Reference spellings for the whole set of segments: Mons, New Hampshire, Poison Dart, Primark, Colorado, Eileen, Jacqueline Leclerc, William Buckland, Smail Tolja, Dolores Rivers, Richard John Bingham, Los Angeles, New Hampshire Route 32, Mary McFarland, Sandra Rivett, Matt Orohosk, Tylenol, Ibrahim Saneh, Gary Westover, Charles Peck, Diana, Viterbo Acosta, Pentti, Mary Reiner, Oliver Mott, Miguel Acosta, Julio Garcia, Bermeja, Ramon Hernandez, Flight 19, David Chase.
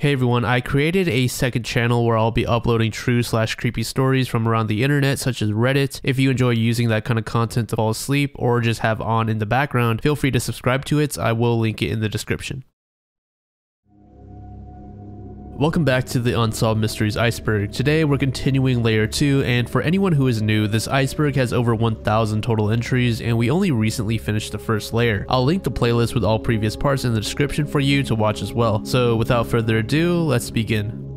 Hey everyone, I created a second channel where I'll be uploading true/creepy stories from around the internet, such as Reddit. If you enjoy using that kind of content to fall asleep or just have on in the background, feel free to subscribe to it. I will link it in the description. Welcome back to the Unsolved Mysteries Iceberg. Today we're continuing Layer 2, and for anyone who is new, this iceberg has over 1,000 total entries and we only recently finished the first layer. I'll link the playlist with all previous parts in the description for you to watch as well. So without further ado, let's begin.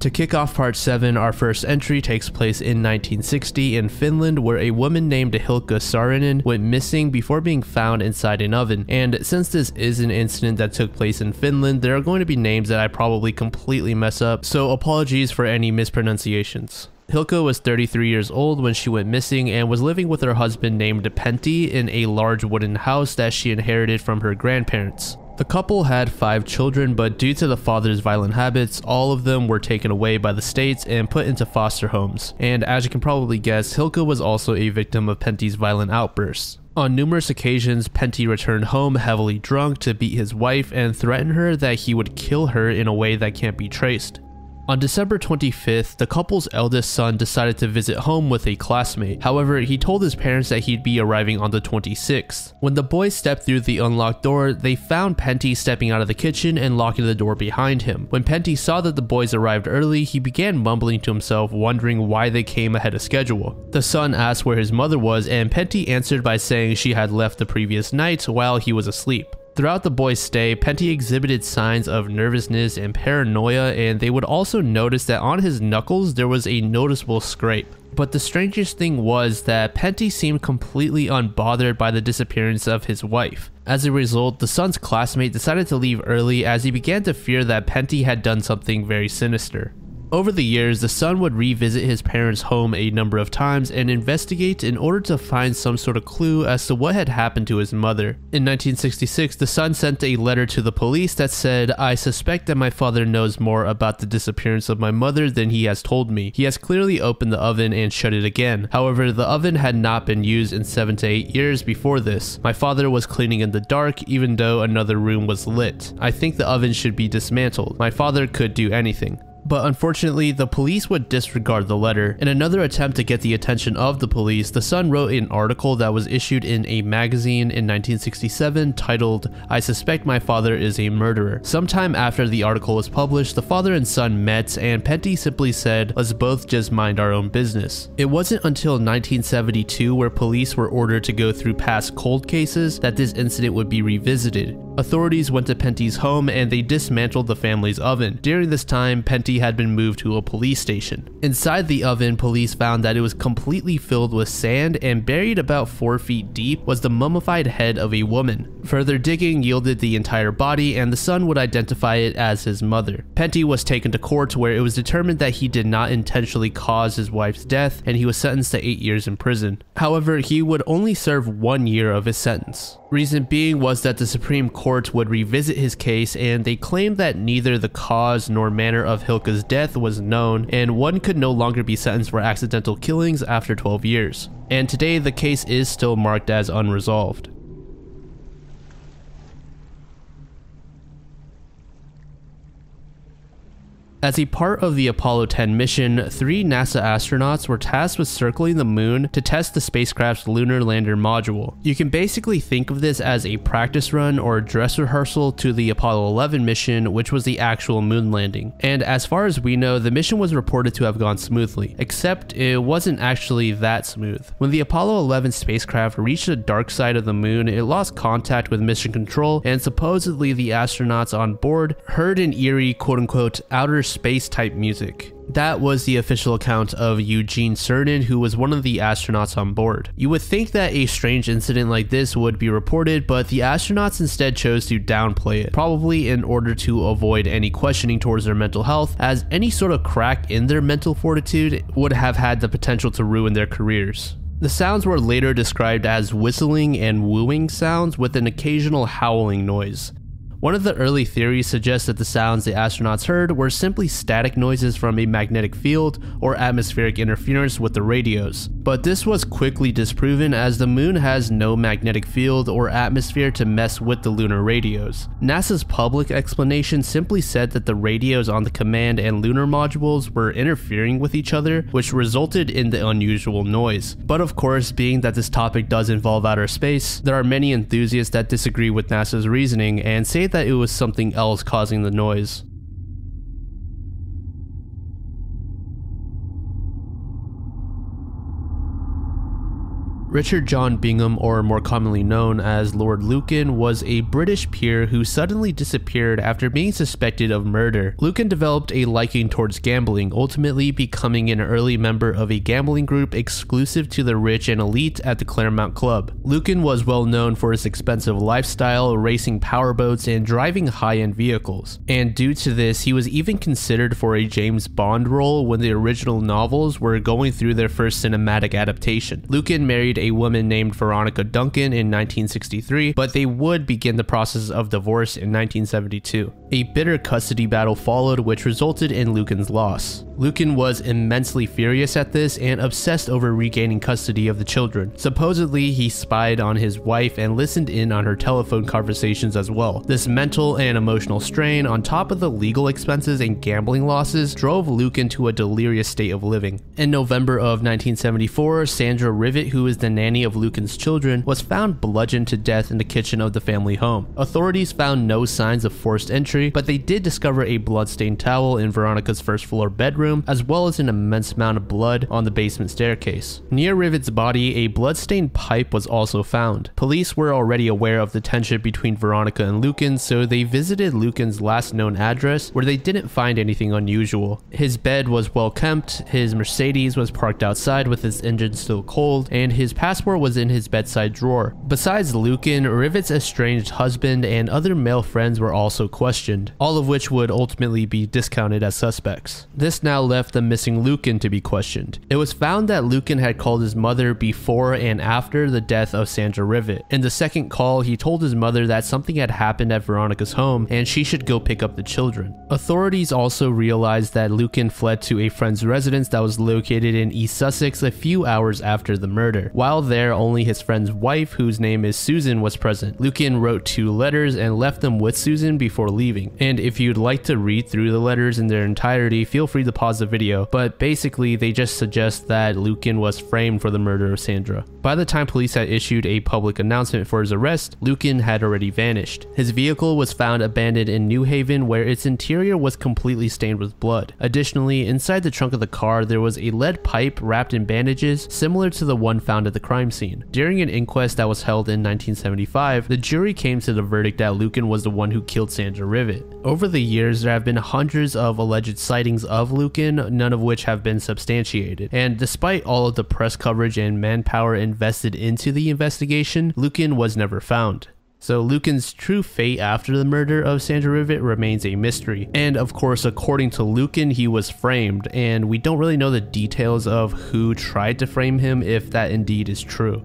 To kick off part 7, our first entry takes place in 1960 in Finland, where a woman named Hilkka Saarinen went missing before being found inside an oven. And since this is an incident that took place in Finland, there are going to be names that I probably completely mess up, so apologies for any mispronunciations. Hilkka was 33 years old when she went missing and was living with her husband named Pentti in a large wooden house that she inherited from her grandparents. The couple had 5 children, but due to the father's violent habits, all of them were taken away by the states and put into foster homes. And as you can probably guess, Hilkka was also a victim of Pentti's violent outbursts. On numerous occasions, Pentti returned home heavily drunk to beat his wife and threaten her that he would kill her in a way that can't be traced. On December 25th, the couple's eldest son decided to visit home with a classmate. However, he told his parents that he'd be arriving on the 26th. When the boys stepped through the unlocked door, they found Pentti stepping out of the kitchen and locking the door behind him. When Pentti saw that the boys arrived early, he began mumbling to himself, wondering why they came ahead of schedule. The son asked where his mother was, and Pentti answered by saying she had left the previous night while he was asleep. Throughout the boys' stay, Pentti exhibited signs of nervousness and paranoia, and they would also notice that on his knuckles there was a noticeable scrape. But the strangest thing was that Pentti seemed completely unbothered by the disappearance of his wife. As a result, the son's classmate decided to leave early as he began to fear that Pentti had done something very sinister. Over the years, the son would revisit his parents' home a number of times and investigate in order to find some sort of clue as to what had happened to his mother. In 1966, the son sent a letter to the police that said, "I suspect that my father knows more about the disappearance of my mother than he has told me. He has clearly opened the oven and shut it again. However, the oven had not been used in 7 to 8 years before this. My father was cleaning in the dark even though another room was lit. I think the oven should be dismantled. My father could do anything." But unfortunately, the police would disregard the letter. In another attempt to get the attention of the police, the son wrote an article that was issued in a magazine in 1967 titled, "I Suspect My Father Is a Murderer." Sometime after the article was published, the father and son met, and Pentti simply said, "Let's both just mind our own business." It wasn't until 1972 where police were ordered to go through past cold cases that this incident would be revisited. Authorities went to Pentti's home and they dismantled the family's oven. During this time, Pentti had been moved to a police station. Inside the oven, police found that it was completely filled with sand, and buried about 4 feet deep was the mummified head of a woman. Further digging yielded the entire body, and the son would identify it as his mother. Pentti was taken to court where it was determined that he did not intentionally cause his wife's death, and he was sentenced to 8 years in prison. However, he would only serve 1 year of his sentence. Reason being was that the Supreme Court would revisit his case, and they claimed that neither the cause nor manner of Hilkka's death was known, and one could no longer be sentenced for accidental killings after 12 years. And today, the case is still marked as unresolved. As a part of the Apollo 10 mission, 3 NASA astronauts were tasked with circling the moon to test the spacecraft's lunar lander module. You can basically think of this as a practice run or dress rehearsal to the Apollo 11 mission, which was the actual moon landing. And as far as we know, the mission was reported to have gone smoothly, except it wasn't actually that smooth. When the Apollo 11 spacecraft reached the dark side of the moon, it lost contact with mission control, and supposedly the astronauts on board heard an eerie quote-unquote outer space type music. That was the official account of Eugene Cernan, who was one of the astronauts on board. You would think that a strange incident like this would be reported, but the astronauts instead chose to downplay it, probably in order to avoid any questioning towards their mental health, as any sort of crack in their mental fortitude would have had the potential to ruin their careers. The sounds were later described as whistling and wooing sounds with an occasional howling noise. One of the early theories suggests that the sounds the astronauts heard were simply static noises from a magnetic field or atmospheric interference with the radios, but this was quickly disproven as the moon has no magnetic field or atmosphere to mess with the lunar radios. NASA's public explanation simply said that the radios on the command and lunar modules were interfering with each other, which resulted in the unusual noise. But of course, being that this topic does involve outer space, there are many enthusiasts that disagree with NASA's reasoning and say that it was something else causing the noise. Richard John Bingham, or more commonly known as Lord Lucan, was a British peer who suddenly disappeared after being suspected of murder. Lucan developed a liking towards gambling, ultimately becoming an early member of a gambling group exclusive to the rich and elite at the Claremont Club. Lucan was well known for his expensive lifestyle, racing powerboats, and driving high-end vehicles. And due to this, he was even considered for a James Bond role when the original novels were going through their first cinematic adaptation. Lucan married a woman named Veronica Duncan in 1963, but they would begin the process of divorce in 1972. A bitter custody battle followed, which resulted in Lucan's loss. Lucan was immensely furious at this and obsessed over regaining custody of the children. Supposedly, he spied on his wife and listened in on her telephone conversations as well. This mental and emotional strain, on top of the legal expenses and gambling losses, drove Lucan to a delirious state of living. In November of 1974, Sandra Rivett, who is the nanny of Lucan's children, was found bludgeoned to death in the kitchen of the family home. Authorities found no signs of forced entry, but they did discover a bloodstained towel in Veronica's first floor bedroom, as well as an immense amount of blood on the basement staircase. Near Rivett's body, a bloodstained pipe was also found. Police were already aware of the tension between Veronica and Lucan, so they visited Lucan's last known address, where they didn't find anything unusual. His bed was well kept, his Mercedes was parked outside with its engine still cold, and his passport was in his bedside drawer. Besides Lucan, Rivett's estranged husband and other male friends were also questioned, all of which would ultimately be discounted as suspects. This now left the missing Lucan to be questioned. It was found that Lucan had called his mother before and after the death of Sandra Rivett. In the second call, he told his mother that something had happened at Veronica's home and she should go pick up the children. Authorities also realized that Lucan fled to a friend's residence that was located in East Sussex a few hours after the murder. While there, only his friend's wife, whose name is Susan, was present. Lucan wrote 2 letters and left them with Susan before leaving. And if you'd like to read through the letters in their entirety, feel free to pause the video, but basically they just suggest that Lucan was framed for the murder of Sandra. By the time police had issued a public announcement for his arrest, Lucan had already vanished. His vehicle was found abandoned in New Haven, where its interior was completely stained with blood. Additionally, inside the trunk of the car, there was a lead pipe wrapped in bandages similar to the one found at the crime scene. During an inquest that was held in 1975, the jury came to the verdict that Lucan was the one who killed Sandra Rivett. Over the years, there have been hundreds of alleged sightings of Lucan, none of which have been substantiated. And despite all of the press coverage and manpower invested into the investigation, Lucan was never found. So Lucan's true fate after the murder of Sandra Rivett remains a mystery. And of course, according to Lucan, he was framed, and we don't really know the details of who tried to frame him, if that indeed is true.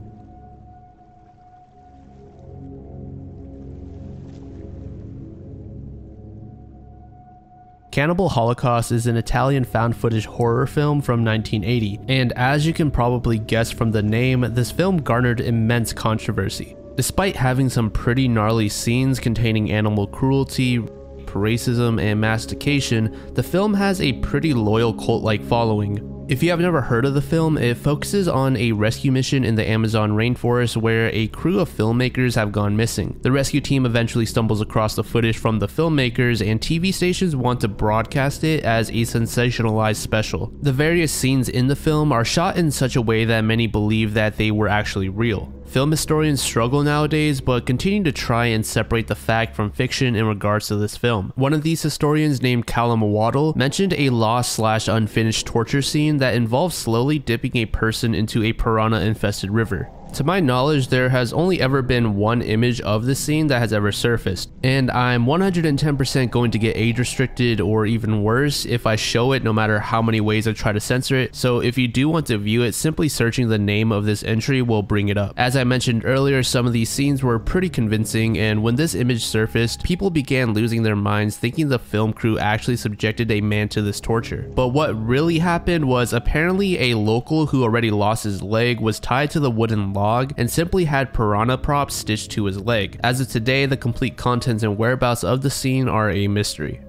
Cannibal Holocaust is an Italian found footage horror film from 1980, and as you can probably guess from the name, this film garnered immense controversy. Despite having some pretty gnarly scenes containing animal cruelty, racism, and mastication, the film has a pretty loyal cult-like following. If you have never heard of the film, it focuses on a rescue mission in the Amazon rainforest where a crew of filmmakers have gone missing. The rescue team eventually stumbles across the footage from the filmmakers, and TV stations want to broadcast it as a sensationalized special. The various scenes in the film are shot in such a way that many believe that they were actually real. Film historians struggle nowadays, but continue to try and separate the fact from fiction in regards to this film. One of these historians, named Callum Waddle, mentioned a lost/unfinished torture scene that involves slowly dipping a person into a piranha-infested river. To my knowledge, there has only ever been one image of the scene that has ever surfaced, and I'm 110% going to get age restricted or even worse if I show it, no matter how many ways I try to censor it. So if you do want to view it, simply searching the name of this entry will bring it up. As I mentioned earlier, some of these scenes were pretty convincing, and when this image surfaced, people began losing their minds thinking the film crew actually subjected a man to this torture. But what really happened was apparently a local who already lost his leg was tied to the wooden log and simply had piranha props stitched to his leg. As of today, the complete contents and whereabouts of the scene are a mystery.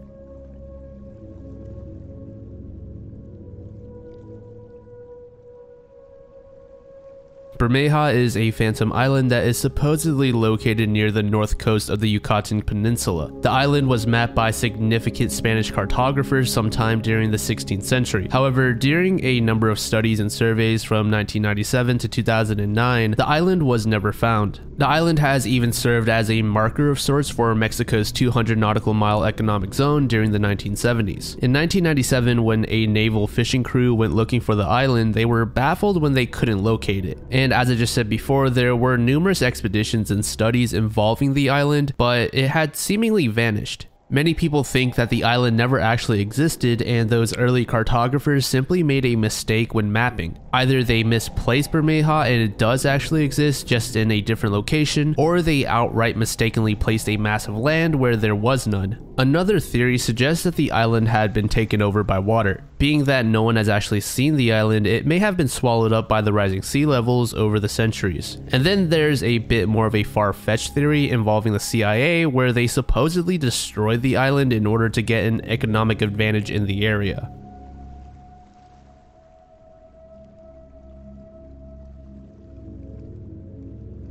Bermeja is a phantom island that is supposedly located near the north coast of the Yucatan Peninsula. The island was mapped by significant Spanish cartographers sometime during the 16th century. However, during a number of studies and surveys from 1997 to 2009, the island was never found. The island has even served as a marker of sorts for Mexico's 200 nautical mile economic zone during the 1970s. In 1997, when a naval fishing crew went looking for the island, they were baffled when they couldn't locate it. And as I just said before, there were numerous expeditions and studies involving the island, but it had seemingly vanished. Many people think that the island never actually existed, and those early cartographers simply made a mistake when mapping. Either they misplaced Bermeja and it does actually exist, just in a different location, or they outright mistakenly placed a mass of land where there was none. Another theory suggests that the island had been taken over by water. Being that no one has actually seen the island, it may have been swallowed up by the rising sea levels over the centuries. And then there's a bit more of a far-fetched theory involving the CIA, where they supposedly destroyed the island in order to get an economic advantage in the area.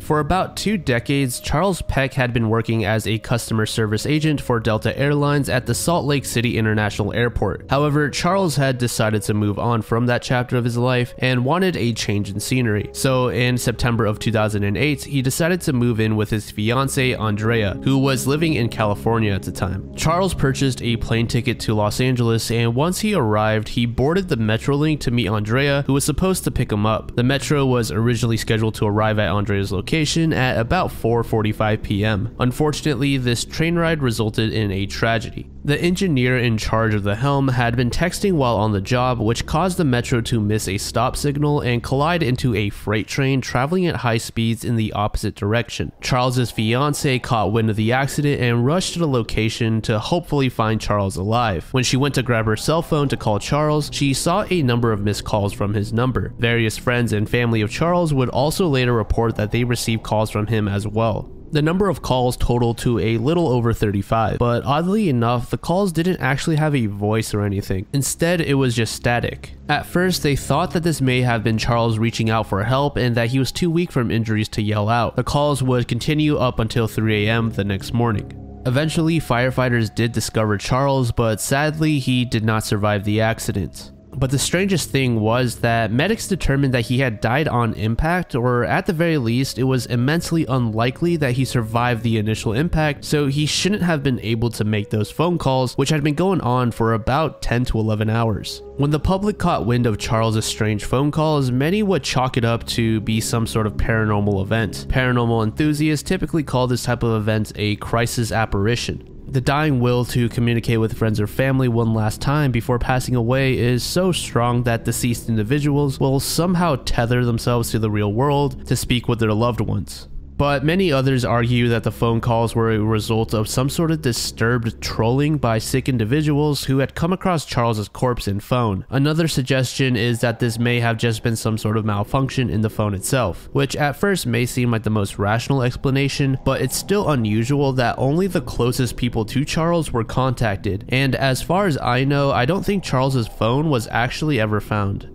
For about 2 decades, Charles Peck had been working as a customer service agent for Delta Airlines at the Salt Lake City International Airport. However, Charles had decided to move on from that chapter of his life and wanted a change in scenery. So in September of 2008, he decided to move in with his fiancée Andrea, who was living in California at the time. Charles purchased a plane ticket to Los Angeles, and once he arrived, he boarded the Metrolink to meet Andrea, who was supposed to pick him up. The Metro was originally scheduled to arrive at Andrea's location at about 4:45 p.m. Unfortunately, this train ride resulted in a tragedy. The engineer in charge of the helm had been texting while on the job, which caused the Metro to miss a stop signal and collide into a freight train traveling at high speeds in the opposite direction. Charles's fiance caught wind of the accident and rushed to the location to hopefully find Charles alive. When she went to grab her cell phone to call Charles, she saw a number of missed calls from his number. Various friends and family of Charles would also later report that they received calls from him as well. The number of calls totaled to a little over 35, but oddly enough, the calls didn't actually have a voice or anything. Instead, it was just static. At first, they thought that this may have been Charles reaching out for help and that he was too weak from injuries to yell out. The calls would continue up until 3 a.m. the next morning. Eventually, firefighters did discover Charles, but sadly, he did not survive the accident. But the strangest thing was that medics determined that he had died on impact, or at the very least, it was immensely unlikely that he survived the initial impact, so he shouldn't have been able to make those phone calls, which had been going on for about 10 to 11 hours. When the public caught wind of Charles's strange phone calls, many would chalk it up to be some sort of paranormal event. Paranormal enthusiasts typically call this type of event a crisis apparition. The dying will to communicate with friends or family one last time before passing away is so strong that deceased individuals will somehow tether themselves to the real world to speak with their loved ones. But many others argue that the phone calls were a result of some sort of disturbed trolling by sick individuals who had come across Charles's corpse and phone. Another suggestion is that this may have just been some sort of malfunction in the phone itself, which at first may seem like the most rational explanation, but it's still unusual that only the closest people to Charles were contacted, and as far as I know, I don't think Charles's phone was actually ever found.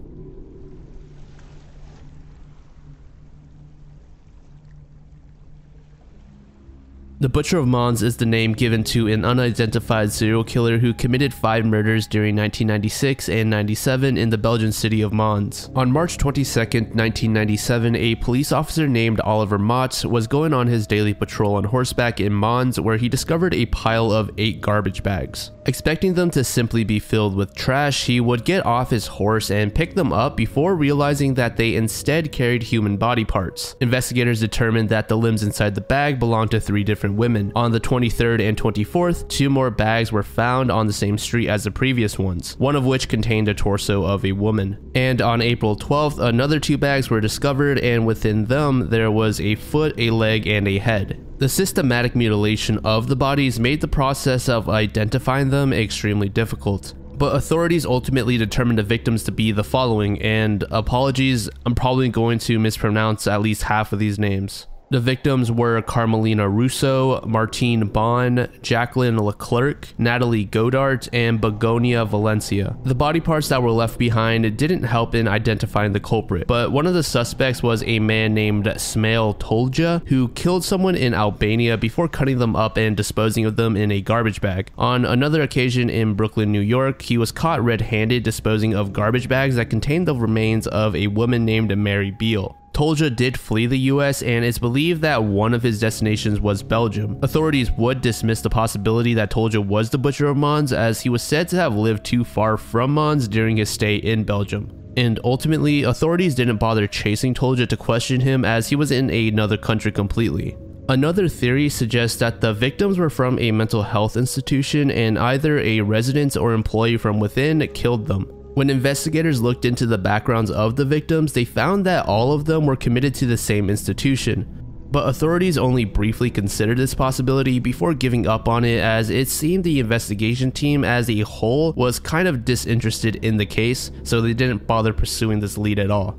The Butcher of Mons is the name given to an unidentified serial killer who committed 5 murders during 1996 and 97 in the Belgian city of Mons. On March 22, 1997, a police officer named Oliver Mott was going on his daily patrol on horseback in Mons, where he discovered a pile of 8 garbage bags. Expecting them to simply be filled with trash, he would get off his horse and pick them up before realizing that they instead carried human body parts. Investigators determined that the limbs inside the bag belonged to 3 different women. On the 23rd and 24th, 2 more bags were found on the same street as the previous ones, one of which contained a torso of a woman. And on April 12th, another 2 bags were discovered, and within them there was a foot, a leg, and a head. The systematic mutilation of the bodies made the process of identifying them extremely difficult. But authorities ultimately determined the victims to be the following, and apologies, I'm probably going to mispronounce at least half of these names. The victims were Carmelina Russo, Martine Bon, Jacqueline Leclerc, Natalie Godart, and Begonia Valencia. The body parts that were left behind didn't help in identifying the culprit, but one of the suspects was a man named Smail Tolja, who killed someone in Albania before cutting them up and disposing of them in a garbage bag. On another occasion in Brooklyn, New York, he was caught red-handed disposing of garbage bags that contained the remains of a woman named Mary Beale. Tolja did flee the US, and it's believed that one of his destinations was Belgium. Authorities would dismiss the possibility that Tolja was the Butcher of Mons, as he was said to have lived too far from Mons during his stay in Belgium. And ultimately, authorities didn't bother chasing Tolja to question him, as he was in another country completely. Another theory suggests that the victims were from a mental health institution, and either a resident or employee from within killed them. When investigators looked into the backgrounds of the victims, they found that all of them were committed to the same institution. But authorities only briefly considered this possibility before giving up on it, as it seemed the investigation team as a whole was kind of disinterested in the case, so they didn't bother pursuing this lead at all.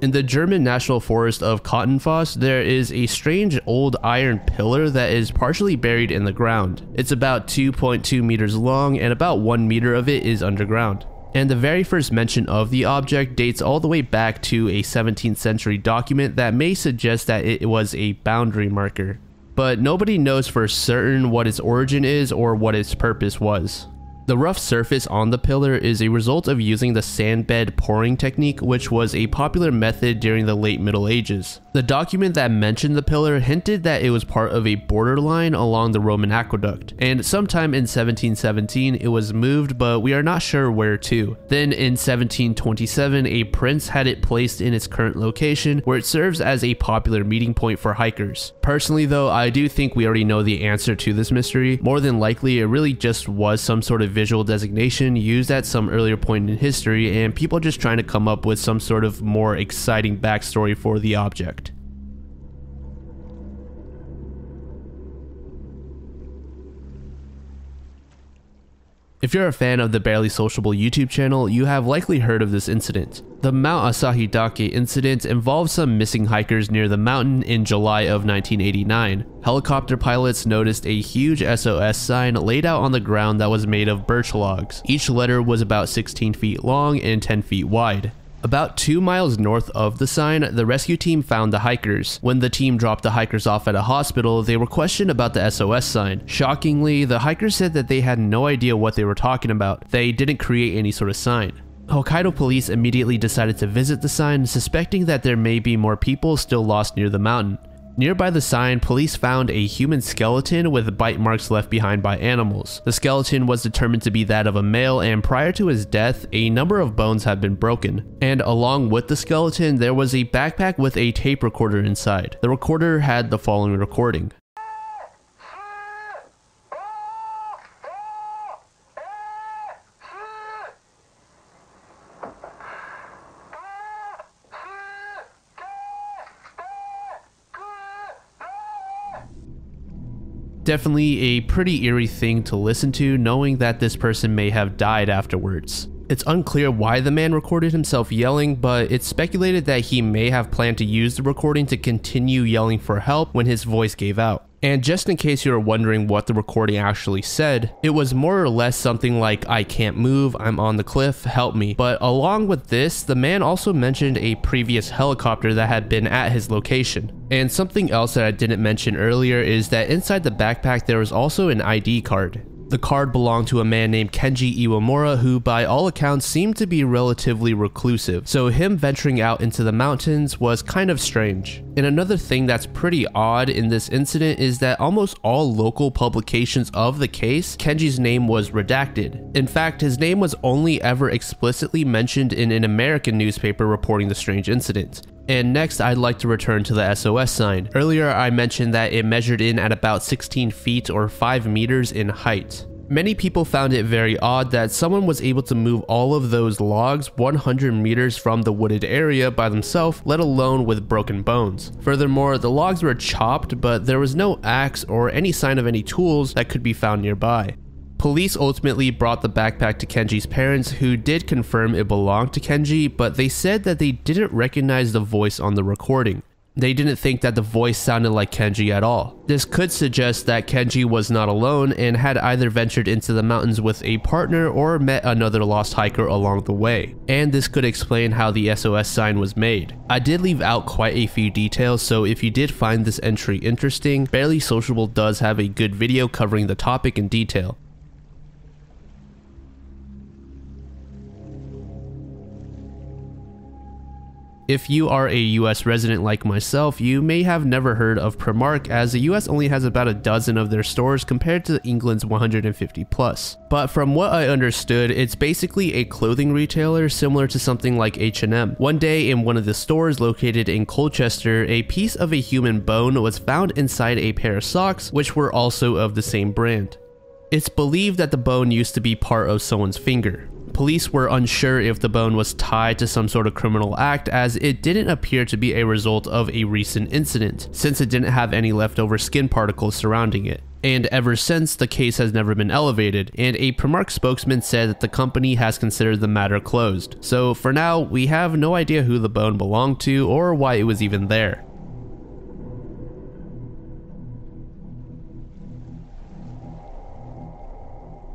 In the German National Forest of Kottenfoss, there is a strange old iron pillar that is partially buried in the ground. It's about 2.2 meters long, and about 1 meter of it is underground. And the very first mention of the object dates all the way back to a 17th century document that may suggest that it was a boundary marker. But nobody knows for certain what its origin is or what its purpose was. The rough surface on the pillar is a result of using the sand bed pouring technique, which was a popular method during the late Middle Ages. The document that mentioned the pillar hinted that it was part of a borderline along the Roman aqueduct, and sometime in 1717 it was moved, but we are not sure where to. Then in 1727, a prince had it placed in its current location, where it serves as a popular meeting point for hikers. Personally though, I do think we already know the answer to this mystery. More than likely, it really just was some sort of visual designation used at some earlier point in history, and people just trying to come up with some sort of more exciting backstory for the object. If you're a fan of the Barely Sociable YouTube channel, you have likely heard of this incident. The Mount Asahidake incident involved some missing hikers near the mountain in July of 1989. Helicopter pilots noticed a huge SOS sign laid out on the ground that was made of birch logs. Each letter was about 16 feet long and 10 feet wide. About 2 miles north of the sign, the rescue team found the hikers. When the team dropped the hikers off at a hospital, they were questioned about the SOS sign. Shockingly, the hikers said that they had no idea what they were talking about. They didn't create any sort of sign. Hokkaido police immediately decided to visit the sign, suspecting that there may be more people still lost near the mountain. Nearby the sign, police found a human skeleton with bite marks left behind by animals. The skeleton was determined to be that of a male, and prior to his death, a number of bones had been broken. And along with the skeleton, there was a backpack with a tape recorder inside. The recorder had the following recording. Definitely a pretty eerie thing to listen to, knowing that this person may have died afterwards. It's unclear why the man recorded himself yelling, but it's speculated that he may have planned to use the recording to continue yelling for help when his voice gave out. And just in case you were wondering what the recording actually said, it was more or less something like, "I can't move, I'm on the cliff, help me." But along with this, the man also mentioned a previous helicopter that had been at his location. And something else that I didn't mention earlier is that inside the backpack there was also an ID card. The card belonged to a man named Kenji Iwamura, who by all accounts seemed to be relatively reclusive, so him venturing out into the mountains was kind of strange. And another thing that's pretty odd in this incident is that almost all local publications of the case, Kenji's name was redacted. In fact, his name was only ever explicitly mentioned in an American newspaper reporting the strange incident. And next, I'd like to return to the SOS sign. Earlier, I mentioned that it measured in at about 16 feet or 5 meters in height. Many people found it very odd that someone was able to move all of those logs 100 meters from the wooded area by themselves, let alone with broken bones. Furthermore, the logs were chopped, but there was no axe or any sign of any tools that could be found nearby. Police ultimately brought the backpack to Kenji's parents, who did confirm it belonged to Kenji, but they said that they didn't recognize the voice on the recording. They didn't think that the voice sounded like Kenji at all. This could suggest that Kenji was not alone and had either ventured into the mountains with a partner or met another lost hiker along the way. And this could explain how the SOS sign was made. I did leave out quite a few details, so if you did find this entry interesting, Barely Sociable does have a good video covering the topic in detail. If you are a US resident like myself, you may have never heard of Primark, as the US only has about a dozen of their stores compared to England's 150 plus. But from what I understood, it's basically a clothing retailer similar to something like H&M. One day in one of the stores located in Colchester, a piece of a human bone was found inside a pair of socks, which were also of the same brand. It's believed that the bone used to be part of someone's finger. Police were unsure if the bone was tied to some sort of criminal act, as it didn't appear to be a result of a recent incident, since it didn't have any leftover skin particles surrounding it. And ever since, the case has never been elevated, and a Primark spokesman said that the company has considered the matter closed. So for now, we have no idea who the bone belonged to or why it was even there.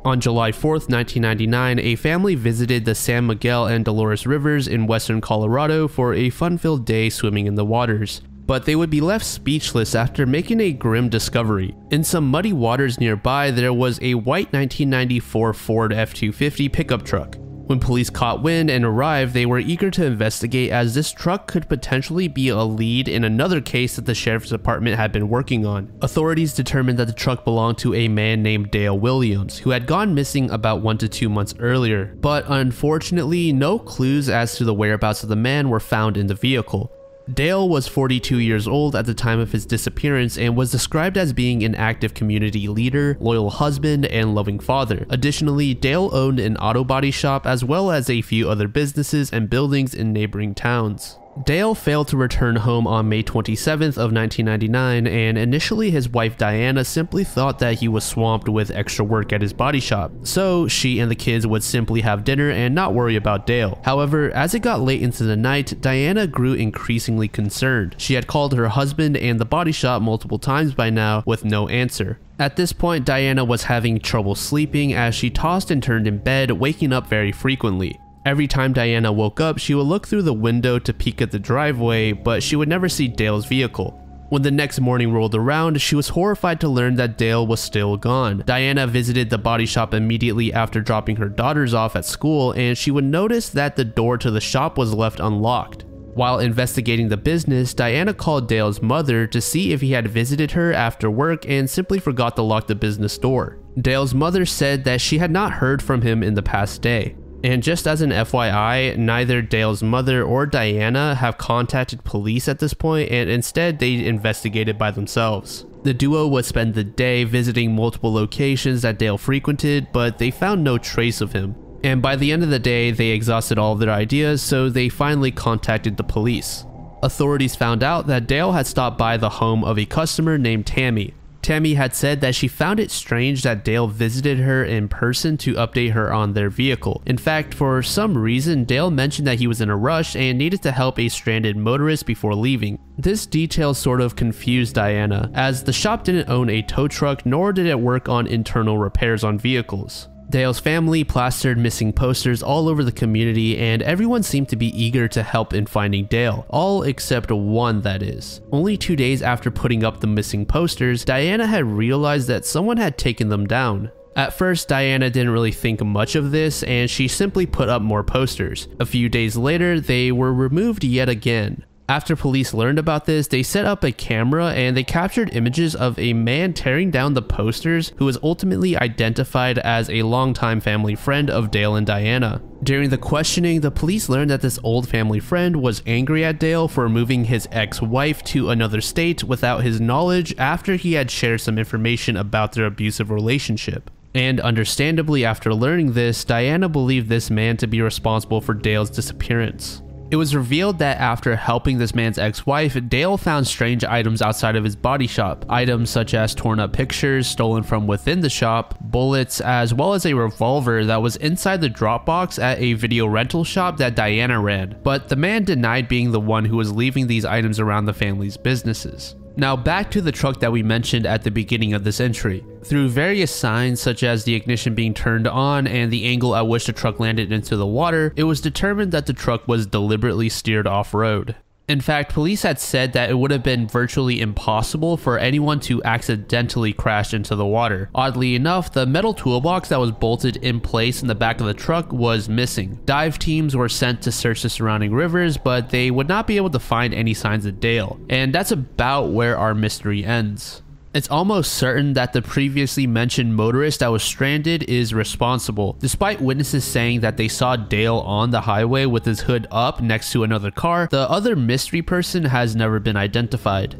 On July 4th, 1999, a family visited the San Miguel and Dolores Rivers in western Colorado for a fun-filled day swimming in the waters. But they would be left speechless after making a grim discovery. In some muddy waters nearby, there was a white 1994 Ford F-250 pickup truck. When police caught wind and arrived, they were eager to investigate, as this truck could potentially be a lead in another case that the sheriff's department had been working on. Authorities determined that the truck belonged to a man named Dale Williams, who had gone missing about 1 to 2 months earlier. But unfortunately, no clues as to the whereabouts of the man were found in the vehicle. Dale was 42 years old at the time of his disappearance and was described as being an active community leader, loyal husband, and loving father. Additionally, Dale owned an auto body shop as well as a few other businesses and buildings in neighboring towns. Dale failed to return home on May 27th of 1999, and initially his wife Diana simply thought that he was swamped with extra work at his body shop, so she and the kids would simply have dinner and not worry about Dale. However, as it got late into the night, Diana grew increasingly concerned. She had called her husband and the body shop multiple times by now with no answer. At this point, Diana was having trouble sleeping as she tossed and turned in bed, waking up very frequently. Every time Diana woke up, she would look through the window to peek at the driveway, but she would never see Dale's vehicle. When the next morning rolled around, she was horrified to learn that Dale was still gone. Diana visited the body shop immediately after dropping her daughters off at school, and she would notice that the door to the shop was left unlocked. While investigating the business, Diana called Dale's mother to see if he had visited her after work and simply forgot to lock the business door. Dale's mother said that she had not heard from him in the past day. And just as an FYI, neither Dale's mother or Diana have contacted police at this point, and instead they investigated by themselves. The duo would spend the day visiting multiple locations that Dale frequented, but they found no trace of him. And by the end of the day, they exhausted all of their ideas, so they finally contacted the police. Authorities found out that Dale had stopped by the home of a customer named Tammy. Tammy had said that she found it strange that Dale visited her in person to update her on their vehicle. In fact, for some reason, Dale mentioned that he was in a rush and needed to help a stranded motorist before leaving. This detail sort of confused Diana, as the shop didn't own a tow truck nor did it work on internal repairs on vehicles. Dale's family plastered missing posters all over the community, and everyone seemed to be eager to help in finding Dale, all except one, that is. Only 2 days after putting up the missing posters, Diana had realized that someone had taken them down. At first, Diana didn't really think much of this, and she simply put up more posters. A few days later, they were removed yet again. After police learned about this, they set up a camera and they captured images of a man tearing down the posters who was ultimately identified as a longtime family friend of Dale and Diana. During the questioning, the police learned that this old family friend was angry at Dale for moving his ex-wife to another state without his knowledge after he had shared some information about their abusive relationship. And understandably, after learning this, Diana believed this man to be responsible for Dale's disappearance. It was revealed that after helping this man's ex-wife, Dale found strange items outside of his body shop. Items such as torn up pictures stolen from within the shop, bullets, as well as a revolver that was inside the Dropbox at a video rental shop that Diana ran. But the man denied being the one who was leaving these items around the family's businesses. Now back to the truck that we mentioned at the beginning of this entry. Through various signs such as the ignition being turned on and the angle at which the truck landed into the water, it was determined that the truck was deliberately steered off-road. In fact, police had said that it would have been virtually impossible for anyone to accidentally crash into the water. Oddly enough, the metal toolbox that was bolted in place in the back of the truck was missing. Dive teams were sent to search the surrounding rivers, but they would not be able to find any signs of Dale. And that's about where our mystery ends. It's almost certain that the previously mentioned motorist that was stranded is responsible, despite witnesses saying that they saw Dale on the highway with his hood up next to another car. The other mystery person has never been identified.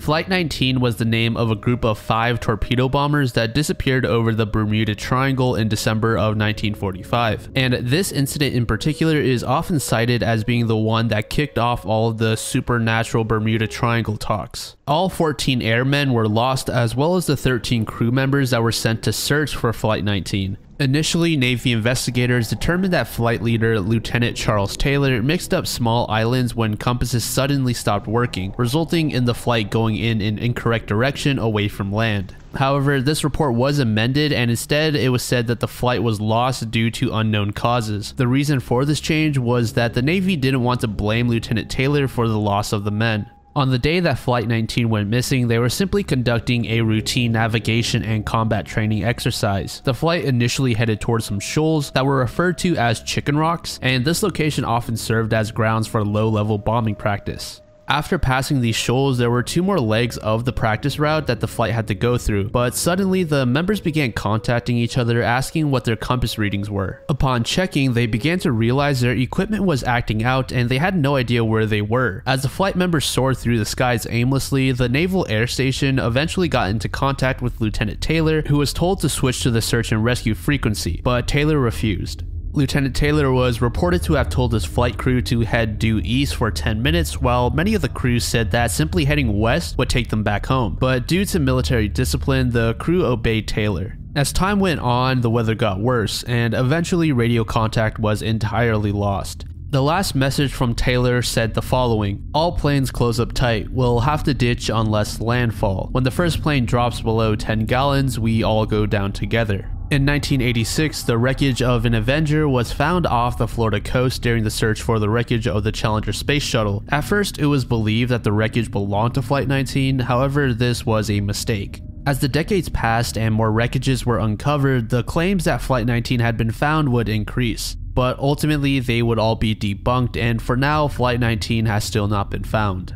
Flight 19 was the name of a group of 5 torpedo bombers that disappeared over the Bermuda Triangle in December of 1945. And this incident in particular is often cited as being the one that kicked off all of the supernatural Bermuda Triangle talks. All 14 airmen were lost, as well as the 13 crew members that were sent to search for Flight 19. Initially, Navy investigators determined that flight leader Lieutenant Charles Taylor mixed up small islands when compasses suddenly stopped working, resulting in the flight going in an incorrect direction away from land. However, this report was amended, and instead it was said that the flight was lost due to unknown causes. The reason for this change was that the Navy didn't want to blame Lieutenant Taylor for the loss of the men. On the day that Flight 19 went missing, they were simply conducting a routine navigation and combat training exercise. The flight initially headed towards some shoals that were referred to as chicken rocks, and this location often served as grounds for low-level bombing practice. After passing these shoals, there were 2 more legs of the practice route that the flight had to go through, but suddenly the members began contacting each other asking what their compass readings were. Upon checking, they began to realize their equipment was acting out and they had no idea where they were. As the flight members soared through the skies aimlessly, the Naval Air Station eventually got into contact with Lieutenant Taylor, who was told to switch to the search and rescue frequency, but Taylor refused. Lieutenant Taylor was reported to have told his flight crew to head due east for 10 minutes, while many of the crew said that simply heading west would take them back home. But due to military discipline, the crew obeyed Taylor. As time went on, the weather got worse, and eventually radio contact was entirely lost. The last message from Taylor said the following: "All planes close up tight. We'll have to ditch unless landfall. When the first plane drops below 10 gallons, we all go down together." In 1986, the wreckage of an Avenger was found off the Florida coast during the search for the wreckage of the Challenger space shuttle. At first, it was believed that the wreckage belonged to Flight 19, however, this was a mistake. As the decades passed and more wreckages were uncovered, the claims that Flight 19 had been found would increase, but ultimately they would all be debunked, and for now, Flight 19 has still not been found.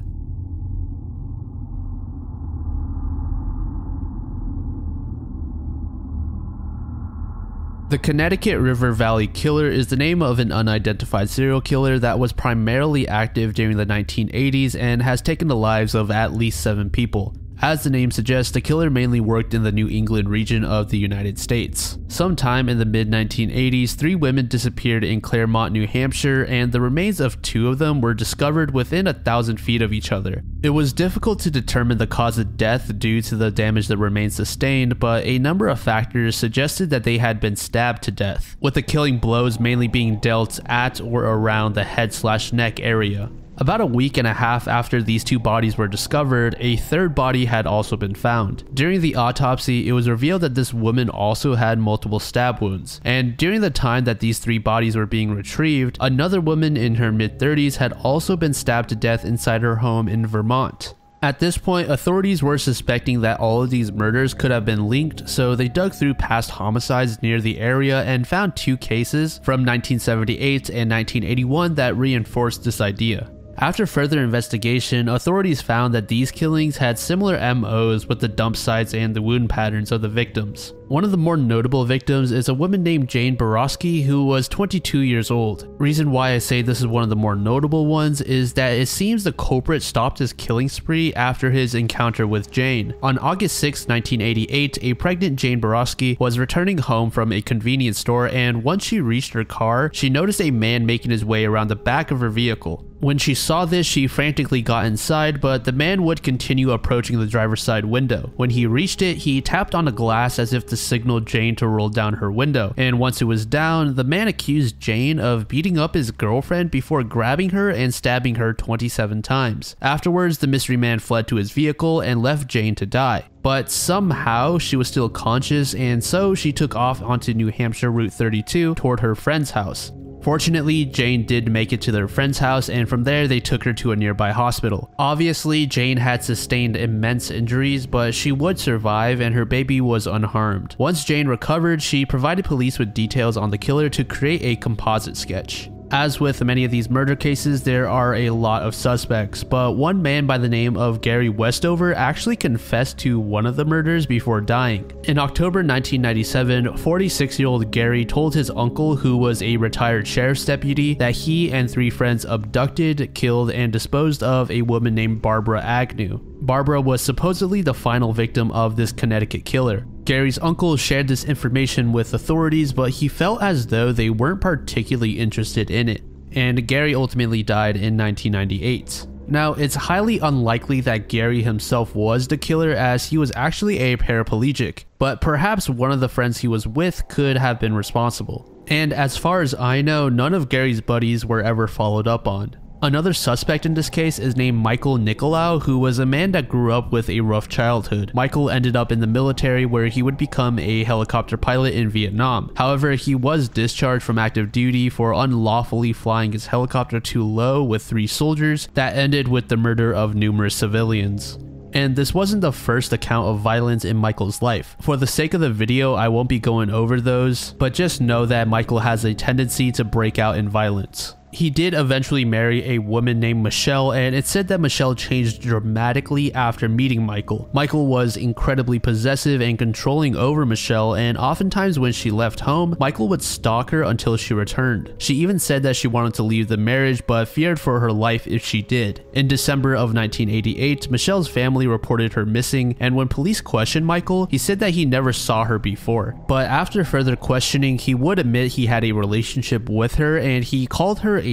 The Connecticut River Valley Killer is the name of an unidentified serial killer that was primarily active during the 1980s and has taken the lives of at least 7 people. As the name suggests, the killer mainly worked in the New England region of the United States. Sometime in the mid-1980s, 3 women disappeared in Claremont, New Hampshire, and the remains of 2 of them were discovered within 1,000 feet of each other. It was difficult to determine the cause of death due to the damage the remains sustained, but a number of factors suggested that they had been stabbed to death, with the killing blows mainly being dealt at or around the head/neck area. About a week and a half after these 2 bodies were discovered, a 3rd body had also been found. During the autopsy, it was revealed that this woman also had multiple stab wounds, and during the time that these 3 bodies were being retrieved, another woman in her mid-30s had also been stabbed to death inside her home in Vermont. At this point, authorities were suspecting that all of these murders could have been linked, so they dug through past homicides near the area and found 2 cases from 1978 and 1981 that reinforced this idea. After further investigation, authorities found that these killings had similar MOs with the dump sites and the wound patterns of the victims. One of the more notable victims is a woman named Jane Borowski, who was 22 years old. Reason why I say this is one of the more notable ones is that it seems the culprit stopped his killing spree after his encounter with Jane. On August 6, 1988, a pregnant Jane Borowski was returning home from a convenience store, and once she reached her car, she noticed a man making his way around the back of her vehicle. When she saw this, she frantically got inside, but the man would continue approaching the driver's side window. When he reached it, he tapped on the glass as if to signal Jane to roll down her window, and once it was down, the man accused Jane of beating up his girlfriend before grabbing her and stabbing her 27 times. Afterwards, the mystery man fled to his vehicle and left Jane to die. But somehow she was still conscious, and so she took off onto New Hampshire Route 32 toward her friend's house. Fortunately, Jane did make it to their friend's house, and from there they took her to a nearby hospital. Obviously, Jane had sustained immense injuries, but she would survive and her baby was unharmed. Once Jane recovered, she provided police with details on the killer to create a composite sketch. As with many of these murder cases, there are a lot of suspects, but one man by the name of Gary Westover actually confessed to one of the murders before dying. In October 1997, 46-year-old Gary told his uncle, who was a retired sheriff's deputy, that he and 3 friends abducted, killed, and disposed of a woman named Barbara Agnew. Barbara was supposedly the final victim of this Connecticut killer. Gary's uncle shared this information with authorities, but he felt as though they weren't particularly interested in it, and Gary ultimately died in 1998. Now, it's highly unlikely that Gary himself was the killer, as he was actually a paraplegic, but perhaps one of the friends he was with could have been responsible. And as far as I know, none of Gary's buddies were ever followed up on. Another suspect in this case is named Michael Nicolau, who was a man that grew up with a rough childhood. Michael ended up in the military, where he would become a helicopter pilot in Vietnam. However, he was discharged from active duty for unlawfully flying his helicopter too low with 3 soldiers. That ended with the murder of numerous civilians. And this wasn't the first account of violence in Michael's life. For the sake of the video, I won't be going over those, but just know that Michael has a tendency to break out in violence. He did eventually marry a woman named Michelle, and it's said that Michelle changed dramatically after meeting Michael. Michael was incredibly possessive and controlling over Michelle, and oftentimes when she left home, Michael would stalk her until she returned. She even said that she wanted to leave the marriage but feared for her life if she did. In December of 1988, Michelle's family reported her missing, and when police questioned Michael, he said that he never saw her before. But after further questioning, he would admit he had a relationship with her, and he called her a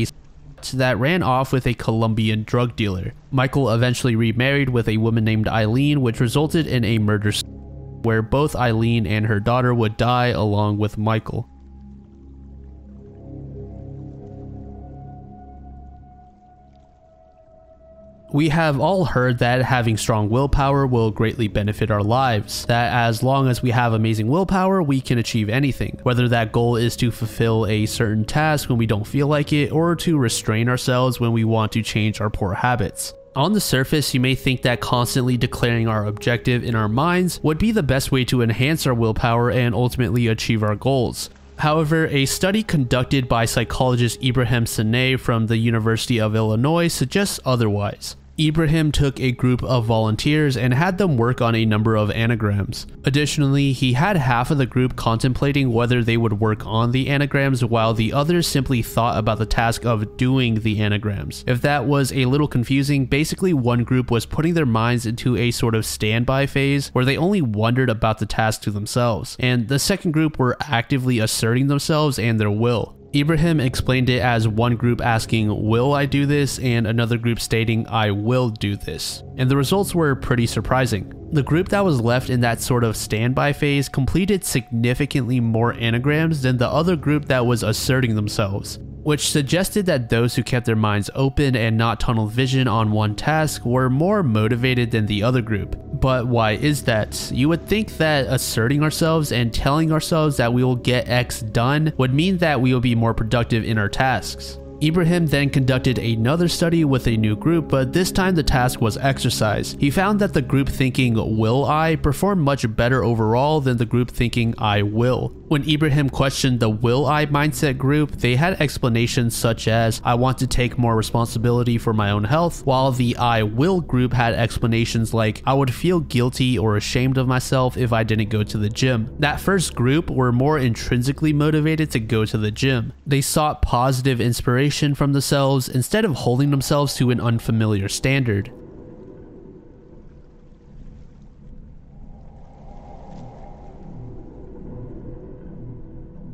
that ran off with a Colombian drug dealer. Michael eventually remarried with a woman named Eileen, which resulted in a murder where both Eileen and her daughter would die along with Michael. We have all heard that having strong willpower will greatly benefit our lives, that as long as we have amazing willpower, we can achieve anything, whether that goal is to fulfill a certain task when we don't feel like it, or to restrain ourselves when we want to change our poor habits. On the surface, you may think that constantly declaring our objective in our minds would be the best way to enhance our willpower and ultimately achieve our goals. However, a study conducted by psychologist Ibrahim Saneh from the University of Illinois suggests otherwise. Ibrahim took a group of volunteers and had them work on a number of anagrams. Additionally, he had half of the group contemplating whether they would work on the anagrams while the others simply thought about the task of doing the anagrams. If that was a little confusing, basically one group was putting their minds into a sort of standby phase where they only wondered about the task to themselves, and the second group were actively asserting themselves and their will. Ibrahim explained it as one group asking, "Will I do this?" and another group stating, "I will do this." And the results were pretty surprising. The group that was left in that sort of standby phase completed significantly more anagrams than the other group that was asserting themselves, which suggested that those who kept their minds open and not tunnel vision on one task were more motivated than the other group. But why is that? You would think that asserting ourselves and telling ourselves that we will get X done would mean that we will be more productive in our tasks. Ibrahim then conducted another study with a new group, but this time the task was exercise. He found that the group thinking, "Will I?" performed much better overall than the group thinking, "I will." When Ibrahim questioned the "Will I?" mindset group, they had explanations such as, "I want to take more responsibility for my own health," while the "I will" group had explanations like, "I would feel guilty or ashamed of myself if I didn't go to the gym." That first group were more intrinsically motivated to go to the gym. They sought positive inspiration from themselves instead of holding themselves to an unfamiliar standard.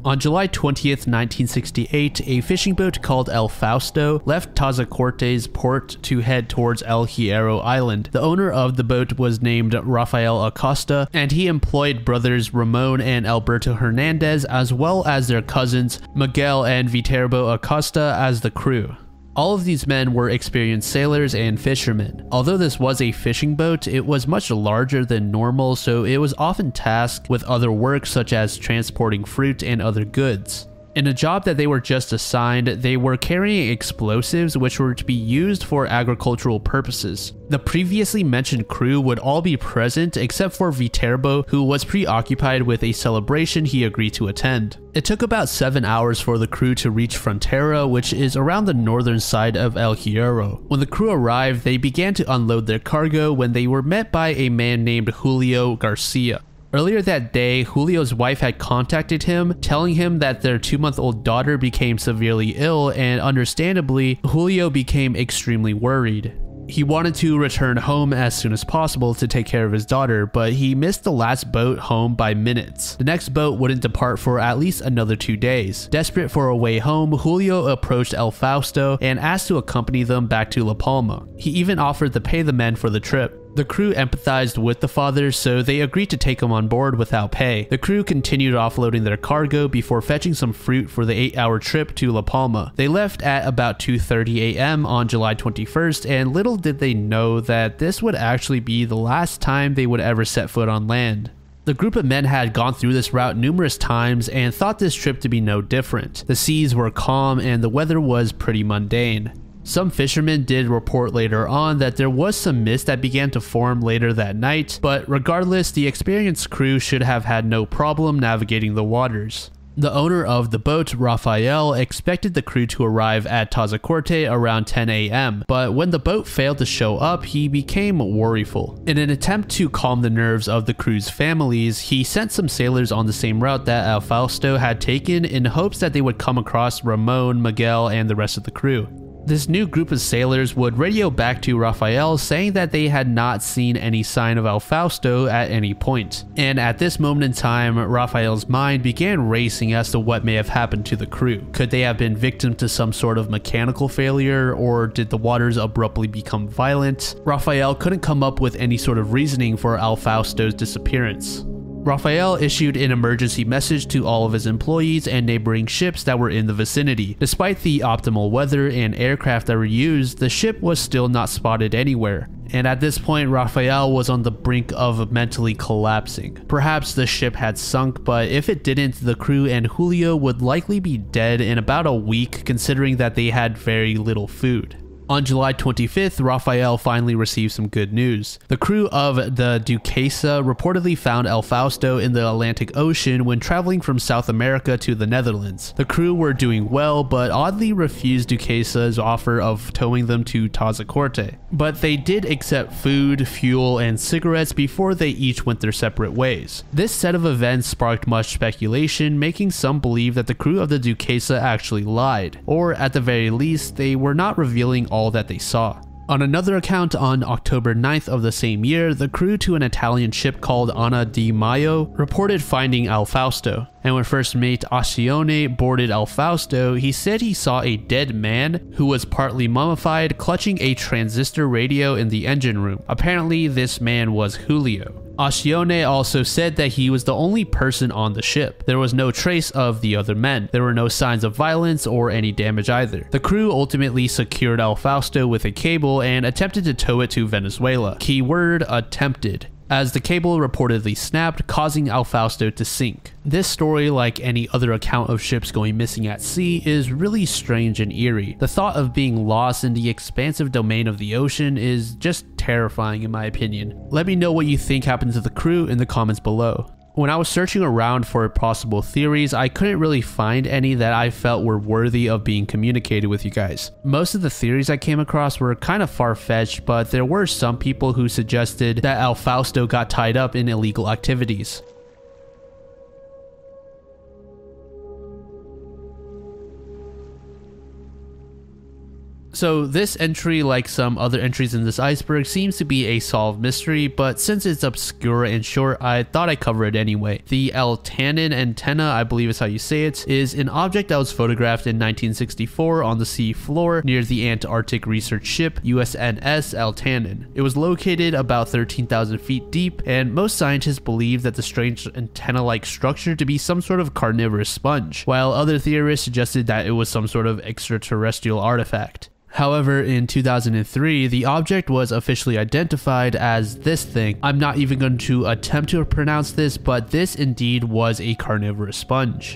On July 20th, 1968, a fishing boat called El Fausto left Tazacorte's port to head towards El Hierro Island. The owner of the boat was named Rafael Acosta, and he employed brothers Ramon and Alberto Hernandez, as well as their cousins Miguel and Viterbo Acosta as the crew. All of these men were experienced sailors and fishermen. Although this was a fishing boat, it was much larger than normal, so it was often tasked with other work such as transporting fruit and other goods. In a job that they were just assigned, they were carrying explosives which were to be used for agricultural purposes. The previously mentioned crew would all be present except for Viterbo, who was preoccupied with a celebration he agreed to attend. It took about 7 hours for the crew to reach Frontera, which is around the northern side of El Hierro. When the crew arrived, they began to unload their cargo when they were met by a man named Julio Garcia. Earlier that day, Julio's wife had contacted him, telling him that their 2-month-old daughter became severely ill, and understandably, Julio became extremely worried. He wanted to return home as soon as possible to take care of his daughter, but he missed the last boat home by minutes. The next boat wouldn't depart for at least another 2 days. Desperate for a way home, Julio approached El Fausto and asked to accompany them back to La Palma. He even offered to pay the men for the trip. The crew empathized with the father, so they agreed to take him on board without pay. The crew continued offloading their cargo before fetching some fruit for the 8-hour trip to La Palma. They left at about 2:30 a.m. on July 21st, and little did they know that this would actually be the last time they would ever set foot on land. The group of men had gone through this route numerous times and thought this trip to be no different. The seas were calm and the weather was pretty mundane. Some fishermen did report later on that there was some mist that began to form later that night, but regardless, the experienced crew should have had no problem navigating the waters. The owner of the boat, Rafael, expected the crew to arrive at Tazacorte around 10 a.m., but when the boat failed to show up, he became worryful. In an attempt to calm the nerves of the crew's families, he sent some sailors on the same route that El Fausto had taken in hopes that they would come across Ramon, Miguel, and the rest of the crew. This new group of sailors would radio back to Rafael saying that they had not seen any sign of El Fausto at any point. And at this moment in time, Rafael's mind began racing as to what may have happened to the crew. Could they have been victim to some sort of mechanical failure, or did the waters abruptly become violent? Rafael couldn't come up with any sort of reasoning for El Fausto's disappearance. Rafael issued an emergency message to all of his employees and neighboring ships that were in the vicinity. Despite the optimal weather and aircraft that were used, the ship was still not spotted anywhere. And at this point, Rafael was on the brink of mentally collapsing. Perhaps the ship had sunk, but if it didn't, the crew and Julio would likely be dead in about a week, considering that they had very little food. On July 25th, Raphael finally received some good news. The crew of the Duquesa reportedly found El Fausto in the Atlantic Ocean when traveling from South America to the Netherlands. The crew were doing well, but oddly refused Duquesa's offer of towing them to Tazacorte. But they did accept food, fuel, and cigarettes before they each went their separate ways. This set of events sparked much speculation, making some believe that the crew of the Duquesa actually lied, or at the very least, they were not revealing all that they saw. On another account, on October 9th of the same year, the crew to an Italian ship called Anna di Maio reported finding El Fausto, and when first mate Ascione boarded El Fausto, he said he saw a dead man who was partly mummified clutching a transistor radio in the engine room. Apparently, this man was Julio. Ascione also said that he was the only person on the ship. There was no trace of the other men. There were no signs of violence or any damage either. The crew ultimately secured El Fausto with a cable and attempted to tow it to Venezuela. Keyword, attempted, as the cable reportedly snapped, causing El Fausto to sink. This story, like any other account of ships going missing at sea, is really strange and eerie. The thought of being lost in the expansive domain of the ocean is just terrifying in my opinion. Let me know what you think happened to the crew in the comments below. When I was searching around for possible theories, I couldn't really find any that I felt were worthy of being communicated with you guys. Most of the theories I came across were kind of far-fetched, but there were some people who suggested that El Fausto got tied up in illegal activities. So this entry, like some other entries in this iceberg, seems to be a solved mystery, but since it's obscure and short, I thought I'd cover it anyway. The Eltanen antenna, I believe is how you say it, is an object that was photographed in 1964 on the sea floor near the Antarctic research ship USNS Eltanen. It was located about 13,000 feet deep, and most scientists believe that the strange antenna-like structure to be some sort of carnivorous sponge, while other theorists suggested that it was some sort of extraterrestrial artifact. However, in 2003, the object was officially identified as this thing. I'm not even going to attempt to pronounce this, but this indeed was a carnivorous sponge.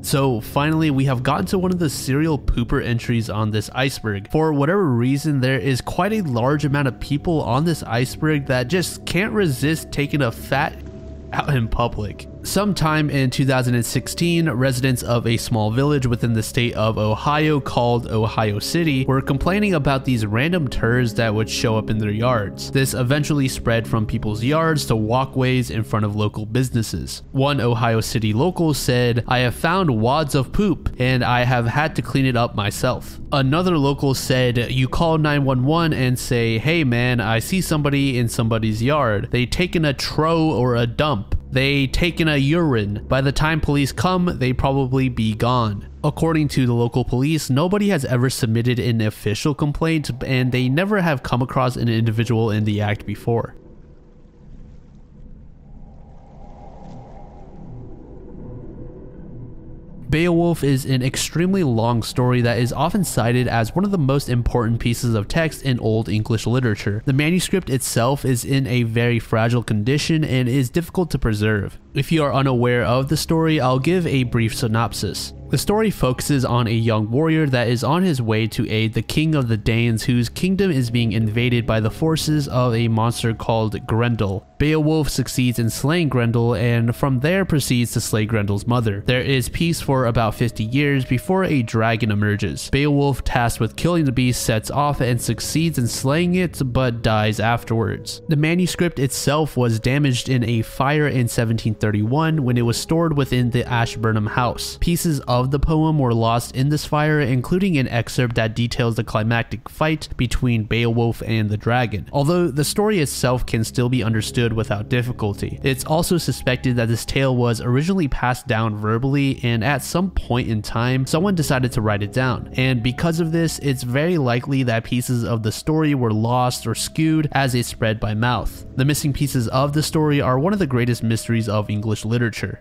So finally, we have gotten to one of the serial pooper entries on this iceberg. For whatever reason, there is quite a large amount of people on this iceberg that just can't resist taking a fat out in public. Sometime in 2016, residents of a small village within the state of Ohio called Ohio City were complaining about these random turds that would show up in their yards. This eventually spread from people's yards to walkways in front of local businesses. One Ohio City local said, "I have found wads of poop and I have had to clean it up myself." Another local said, "You call 911 and say, 'Hey man, I see somebody in somebody's yard. They taken a trough or a dump. They taken a urine. By the time police come, they probably be gone.'" According to the local police, nobody has ever submitted an official complaint, and they never have come across an individual in the act before. Beowulf is an extremely long story that is often cited as one of the most important pieces of text in Old English literature. The manuscript itself is in a very fragile condition and is difficult to preserve. If you are unaware of the story, I'll give a brief synopsis. The story focuses on a young warrior that is on his way to aid the king of the Danes, whose kingdom is being invaded by the forces of a monster called Grendel. Beowulf succeeds in slaying Grendel and from there proceeds to slay Grendel's mother. There is peace for about 50 years before a dragon emerges. Beowulf, tasked with killing the beast, sets off and succeeds in slaying it but dies afterwards. The manuscript itself was damaged in a fire in 1731 when it was stored within the Ashburnham House. Pieces of the poem were lost in this fire, including an excerpt that details the climactic fight between Beowulf and the dragon. Although the story itself can still be understood without difficulty, it's also suspected that this tale was originally passed down verbally, and at some point in time, someone decided to write it down. And because of this, it's very likely that pieces of the story were lost or skewed as it spread by mouth. The missing pieces of the story are one of the greatest mysteries of English literature.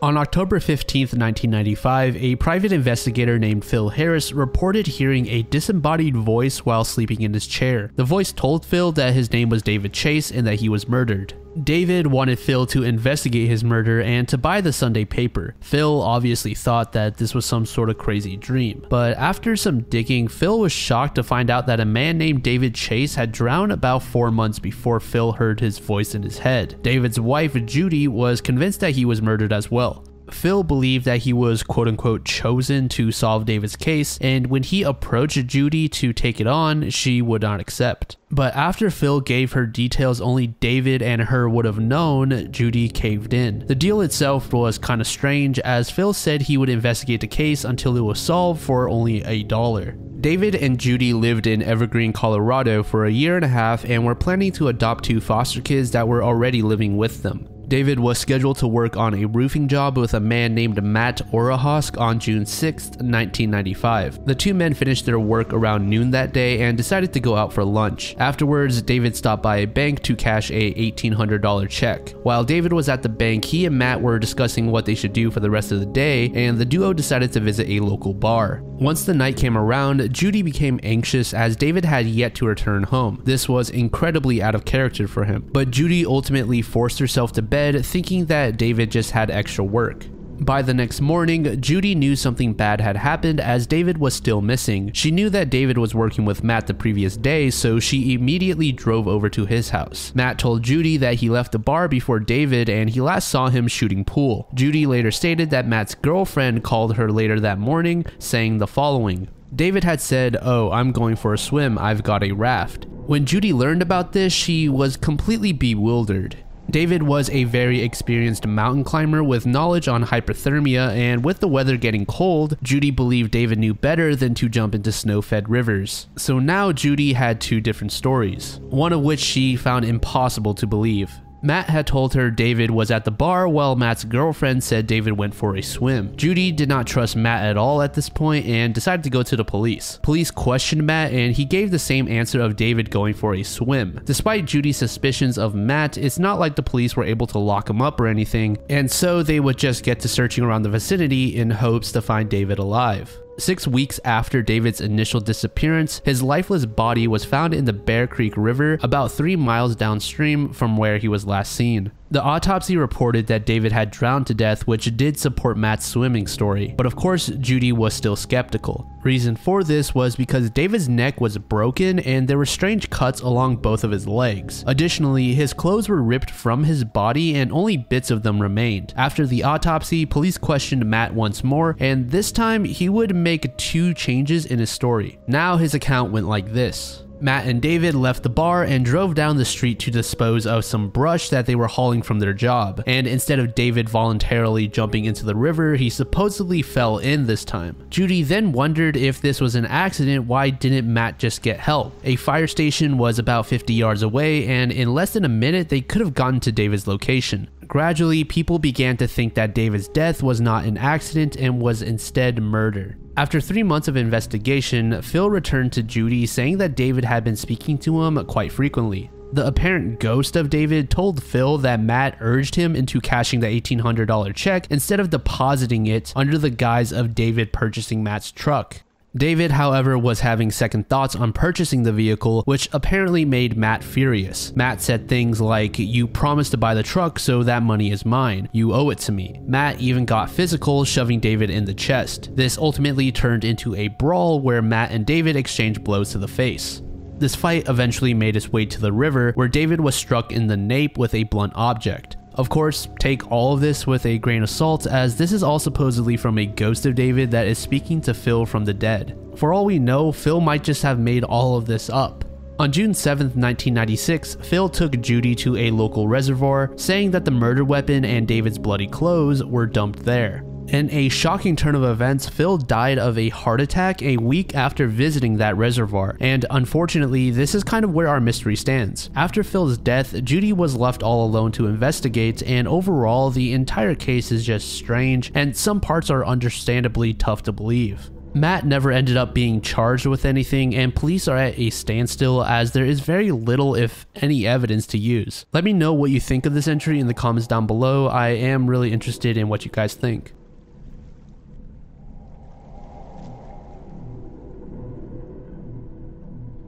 On October 15, 1995, a private investigator named Phil Harris reported hearing a disembodied voice while sleeping in his chair. The voice told Phil that his name was David Chase and that he was murdered. David wanted Phil to investigate his murder and to buy the Sunday paper. Phil obviously thought that this was some sort of crazy dream, but after some digging, Phil was shocked to find out that a man named David Chase had drowned about 4 months before Phil heard his voice in his head. David's wife, Judy, was convinced that he was murdered as well. Phil believed that he was quote-unquote chosen to solve David's case, and when he approached Judy to take it on, she would not accept. But after Phil gave her details only David and her would have known, Judy caved in. The deal itself was kind of strange, as Phil said he would investigate the case until it was solved for only $1. David and Judy lived in Evergreen, Colorado for 1.5 years and were planning to adopt 2 foster kids that were already living with them. David was scheduled to work on a roofing job with a man named Matt Orohosk on June 6, 1995. The 2 men finished their work around noon that day and decided to go out for lunch. Afterwards, David stopped by a bank to cash a $1,800 check. While David was at the bank, he and Matt were discussing what they should do for the rest of the day, and the duo decided to visit a local bar. Once the night came around, Judy became anxious as David had yet to return home. This was incredibly out of character for him, but Judy ultimately forced herself to bed, thinking that David just had extra work. By the next morning, Judy knew something bad had happened as David was still missing. She knew that David was working with Matt the previous day, so she immediately drove over to his house. Matt told Judy that he left the bar before David and he last saw him shooting pool. Judy later stated that Matt's girlfriend called her later that morning, saying the following. David had said, "Oh, I'm going for a swim. I've got a raft." When Judy learned about this, she was completely bewildered. David was a very experienced mountain climber with knowledge on hypothermia, and with the weather getting cold, Judy believed David knew better than to jump into snow-fed rivers. So now Judy had 2 different stories, one of which she found impossible to believe. Matt had told her David was at the bar while Matt's girlfriend said David went for a swim. Judy did not trust Matt at all at this point and decided to go to the police. Police questioned Matt and he gave the same answer of David going for a swim. Despite Judy's suspicions of Matt, it's not like the police were able to lock him up or anything, and so they would just get to searching around the vicinity in hopes to find David alive. 6 weeks after David's initial disappearance, his lifeless body was found in the Bear Creek River about 3 miles downstream from where he was last seen. The autopsy reported that David had drowned to death, which did support Matt's swimming story, but of course Judy was still skeptical. Reason for this was because David's neck was broken and there were strange cuts along both of his legs. Additionally, his clothes were ripped from his body and only bits of them remained. After the autopsy, police questioned Matt once more, and this time he would make 2 changes in his story. Now his account went like this. Matt and David left the bar and drove down the street to dispose of some brush that they were hauling from their job, and instead of David voluntarily jumping into the river, he supposedly fell in this time. Judy then wondered if this was an accident, why didn't Matt just get help? A fire station was about 50 yards away, and in less than a minute they could have gotten to David's location. Gradually, people began to think that David's death was not an accident and was instead murder. After 3 months of investigation, Phil returned to Judy saying that David had been speaking to him quite frequently. The apparent ghost of David told Phil that Matt urged him into cashing the $1,800 check instead of depositing it under the guise of David purchasing Matt's truck. David, however, was having second thoughts on purchasing the vehicle, which apparently made Matt furious. Matt said things like, "You promised to buy the truck, so that money is mine. You owe it to me." Matt even got physical, shoving David in the chest. This ultimately turned into a brawl where Matt and David exchanged blows to the face. This fight eventually made its way to the river, where David was struck in the nape with a blunt object. Of course, take all of this with a grain of salt, as this is all supposedly from a ghost of David that is speaking to Phil from the dead. For all we know, Phil might just have made all of this up. On June 7, 1996, Phil took Judy to a local reservoir, saying that the murder weapon and David's bloody clothes were dumped there. In a shocking turn of events, Phil died of a heart attack a week after visiting that reservoir, and unfortunately, this is kind of where our mystery stands. After Phil's death, Judy was left all alone to investigate, and overall, the entire case is just strange, and some parts are understandably tough to believe. Matt never ended up being charged with anything, and police are at a standstill as there is very little, if any, evidence to use. Let me know what you think of this entry in the comments down below. I am really interested in what you guys think.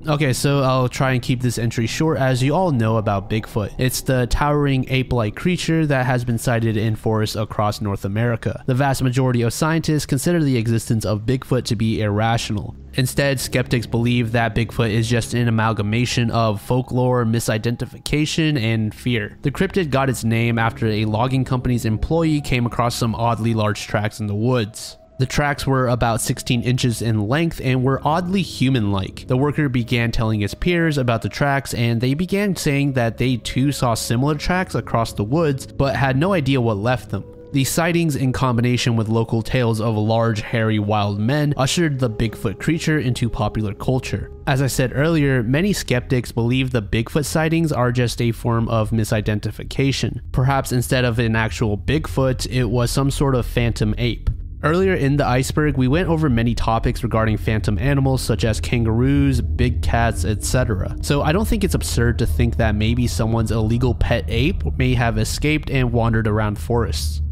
Okay, so I'll try and keep this entry short, as you all know about Bigfoot. It's the towering ape-like creature that has been sighted in forests across North America. The vast majority of scientists consider the existence of Bigfoot to be irrational. Instead, skeptics believe that Bigfoot is just an amalgamation of folklore, misidentification, and fear. The cryptid got its name after a logging company's employee came across some oddly large tracks in the woods. The tracks were about 16 inches in length and were oddly human-like. The worker began telling his peers about the tracks, and they began saying that they too saw similar tracks across the woods, but had no idea what left them. These sightings, in combination with local tales of large, hairy, wild men, ushered the Bigfoot creature into popular culture. As I said earlier, many skeptics believe the Bigfoot sightings are just a form of misidentification. Perhaps instead of an actual Bigfoot, it was some sort of phantom ape. Earlier in the iceberg, we went over many topics regarding phantom animals such as kangaroos, big cats, etc. So I don't think it's absurd to think that maybe someone's illegal pet ape may have escaped and wandered around forests.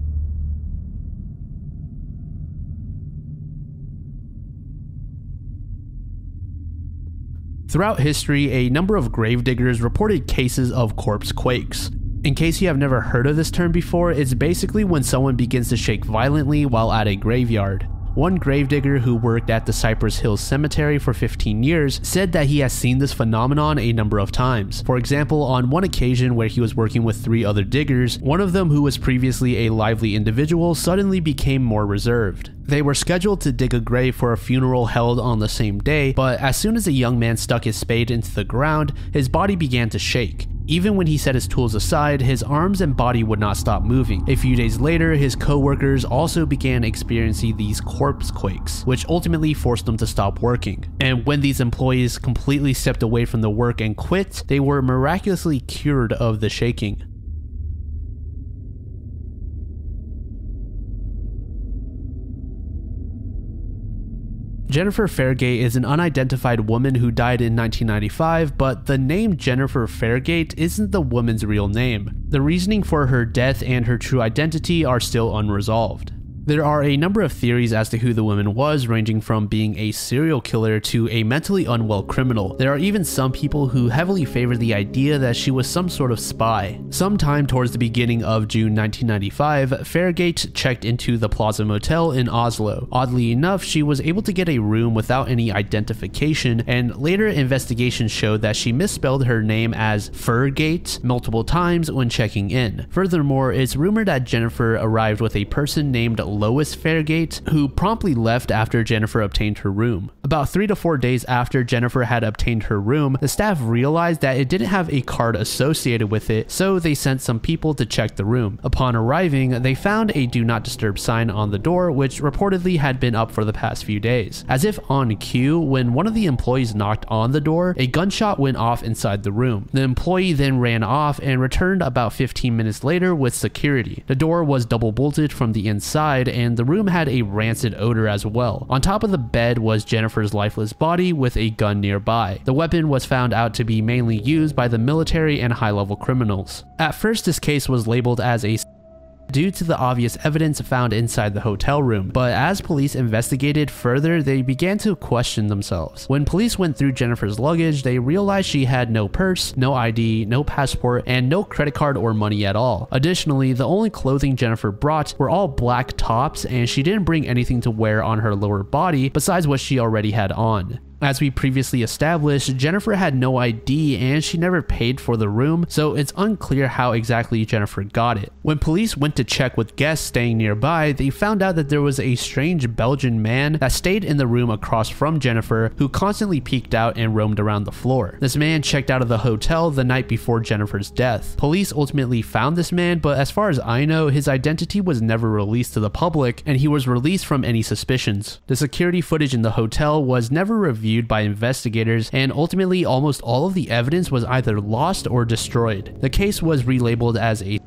Throughout history, a number of gravediggers reported cases of corpse quakes. In case you have never heard of this term before, it's basically when someone begins to shake violently while at a graveyard. One gravedigger who worked at the Cypress Hills Cemetery for 15 years said that he has seen this phenomenon a number of times. For example, on one occasion where he was working with 3 other diggers, one of them, who was previously a lively individual, suddenly became more reserved. They were scheduled to dig a grave for a funeral held on the same day, but as soon as the young man stuck his spade into the ground, his body began to shake. Even when he set his tools aside, his arms and body would not stop moving. A few days later, his co-workers also began experiencing these corpse quakes, which ultimately forced them to stop working. And when these employees completely stepped away from the work and quit, they were miraculously cured of the shaking. Jennifer Fairgate is an unidentified woman who died in 1995, but the name Jennifer Fairgate isn't the woman's real name. The reasoning for her death and her true identity are still unresolved. There are a number of theories as to who the woman was, ranging from being a serial killer to a mentally unwell criminal. There are even some people who heavily favor the idea that she was some sort of spy. Sometime towards the beginning of June 1995, Fairgate checked into the Plaza Motel in Oslo. Oddly enough, she was able to get a room without any identification, and later investigations showed that she misspelled her name as Furgate multiple times when checking in. Furthermore, it's rumored that Jennifer arrived with a person named Lois Fairgate, who promptly left after Jennifer obtained her room. About 3 to 4 days after Jennifer had obtained her room, the staff realized that it didn't have a card associated with it, so they sent some people to check the room. Upon arriving, they found a do not disturb sign on the door, which reportedly had been up for the past few days. As if on cue, when one of the employees knocked on the door, a gunshot went off inside the room. The employee then ran off and returned about 15 minutes later with security. The door was double bolted from the inside, and the room had a rancid odor as well. On top of the bed was Jennifer's lifeless body with a gun nearby. The weapon was found out to be mainly used by the military and high-level criminals. At first, this case was labeled as a due to the obvious evidence found inside the hotel room, but as police investigated further, they began to question themselves. When police went through Jennifer's luggage, they realized she had no purse, no ID, no passport, and no credit card or money at all. Additionally, the only clothing Jennifer brought were all black tops, and she didn't bring anything to wear on her lower body besides what she already had on. As we previously established, Jennifer had no ID and she never paid for the room, so it's unclear how exactly Jennifer got it. When police went to check with guests staying nearby, they found out that there was a strange Belgian man that stayed in the room across from Jennifer, who constantly peeked out and roamed around the floor. This man checked out of the hotel the night before Jennifer's death. Police ultimately found this man, but as far as I know, his identity was never released to the public and he was released from any suspicions. The security footage in the hotel was never reviewed by investigators, and ultimately almost all of the evidence was either lost or destroyed. The case was relabeled as a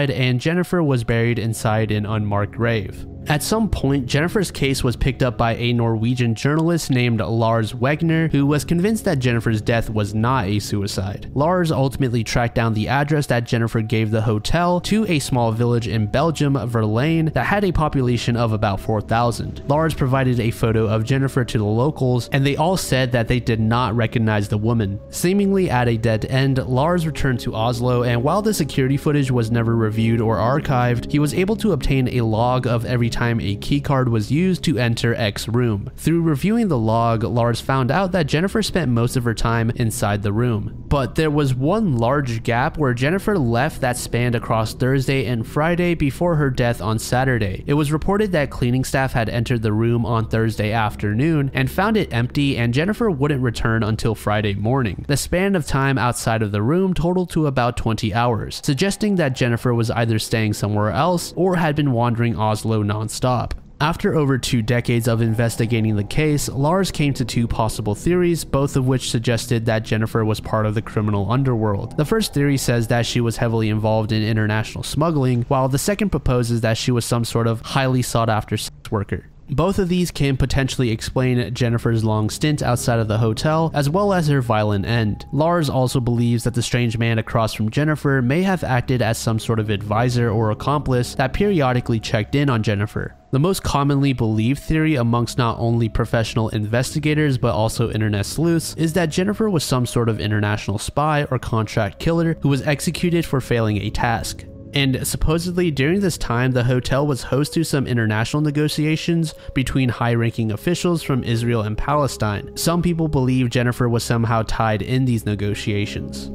and Jennifer was buried inside an unmarked grave. At some point, Jennifer's case was picked up by a Norwegian journalist named Lars Wegner, who was convinced that Jennifer's death was not a suicide. Lars ultimately tracked down the address that Jennifer gave the hotel to a small village in Belgium, Verlaine, that had a population of about 4,000. Lars provided a photo of Jennifer to the locals, and they all said that they did not recognize the woman. Seemingly at a dead end, Lars returned to Oslo, and while the security footage was never reviewed or archived, he was able to obtain a log of every time a keycard was used to enter X room. Through reviewing the log, Lars found out that Jennifer spent most of her time inside the room. But there was one large gap where Jennifer left that spanned across Thursday and Friday before her death on Saturday. It was reported that cleaning staff had entered the room on Thursday afternoon and found it empty, and Jennifer wouldn't return until Friday morning. The span of time outside of the room totaled to about 20 hours, suggesting that Jennifer was either staying somewhere else or had been wandering Oslo non-stop. After over 2 decades of investigating the case, Lars came to 2 possible theories, both of which suggested that Jennifer was part of the criminal underworld. The first theory says that she was heavily involved in international smuggling, while the second proposes that she was some sort of highly sought-after sex worker. Both of these can potentially explain Jennifer's long stint outside of the hotel, as well as her violent end. Lars also believes that the strange man across from Jennifer may have acted as some sort of advisor or accomplice that periodically checked in on Jennifer. The most commonly believed theory amongst not only professional investigators but also internet sleuths is that Jennifer was some sort of international spy or contract killer who was executed for failing a task. And supposedly during this time, the hotel was host to some international negotiations between high-ranking officials from Israel and Palestine. Some people believe Jennifer was somehow tied in these negotiations.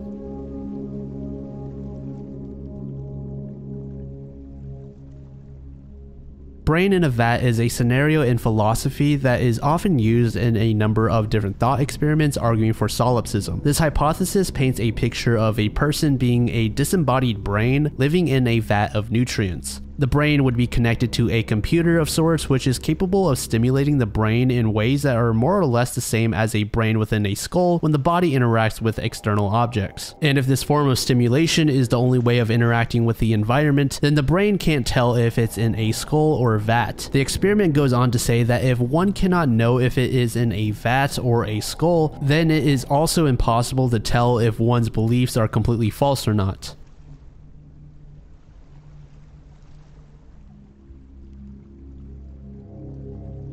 Brain in a vat is a scenario in philosophy that is often used in a number of different thought experiments arguing for solipsism. This hypothesis paints a picture of a person being a disembodied brain living in a vat of nutrients. The brain would be connected to a computer of sorts, which is capable of stimulating the brain in ways that are more or less the same as a brain within a skull when the body interacts with external objects. And if this form of stimulation is the only way of interacting with the environment, then the brain can't tell if it's in a skull or a vat. The experiment goes on to say that if one cannot know if it is in a vat or a skull, then it is also impossible to tell if one's beliefs are completely false or not.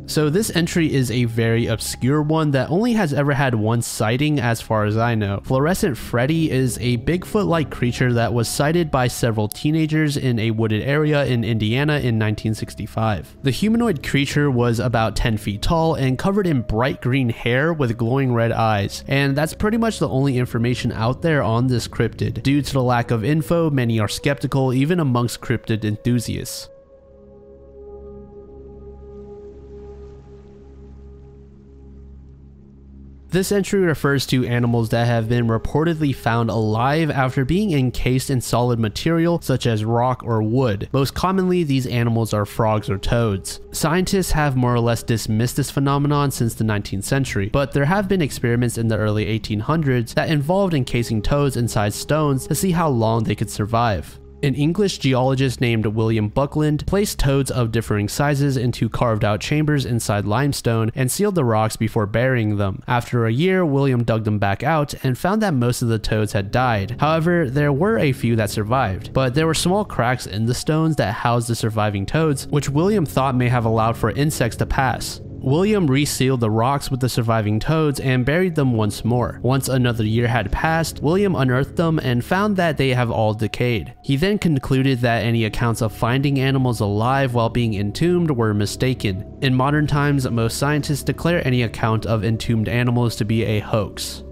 So this entry is a very obscure one that only has ever had one sighting as far as I know. Fluorescent Freddy is a Bigfoot-like creature that was sighted by several teenagers in a wooded area in Indiana in 1965. The humanoid creature was about 10 feet tall and covered in bright green hair with glowing red eyes, and that's pretty much the only information out there on this cryptid. Due to the lack of info, many are skeptical even amongst cryptid enthusiasts. This entry refers to animals that have been reportedly found alive after being encased in solid material such as rock or wood. Most commonly, these animals are frogs or toads. Scientists have more or less dismissed this phenomenon since the 19th century, but there have been experiments in the early 1800s that involved encasing toads inside stones to see how long they could survive. An English geologist named William Buckland placed toads of differing sizes into carved-out chambers inside limestone and sealed the rocks before burying them. After a year, William dug them back out and found that most of the toads had died. However, there were a few that survived, but there were small cracks in the stones that housed the surviving toads, which William thought may have allowed for insects to pass. William resealed the rocks with the surviving toads and buried them once more. Once another year had passed, William unearthed them and found that they have all decayed. He then concluded that any accounts of finding animals alive while being entombed were mistaken. In modern times, most scientists declare any account of entombed animals to be a hoax.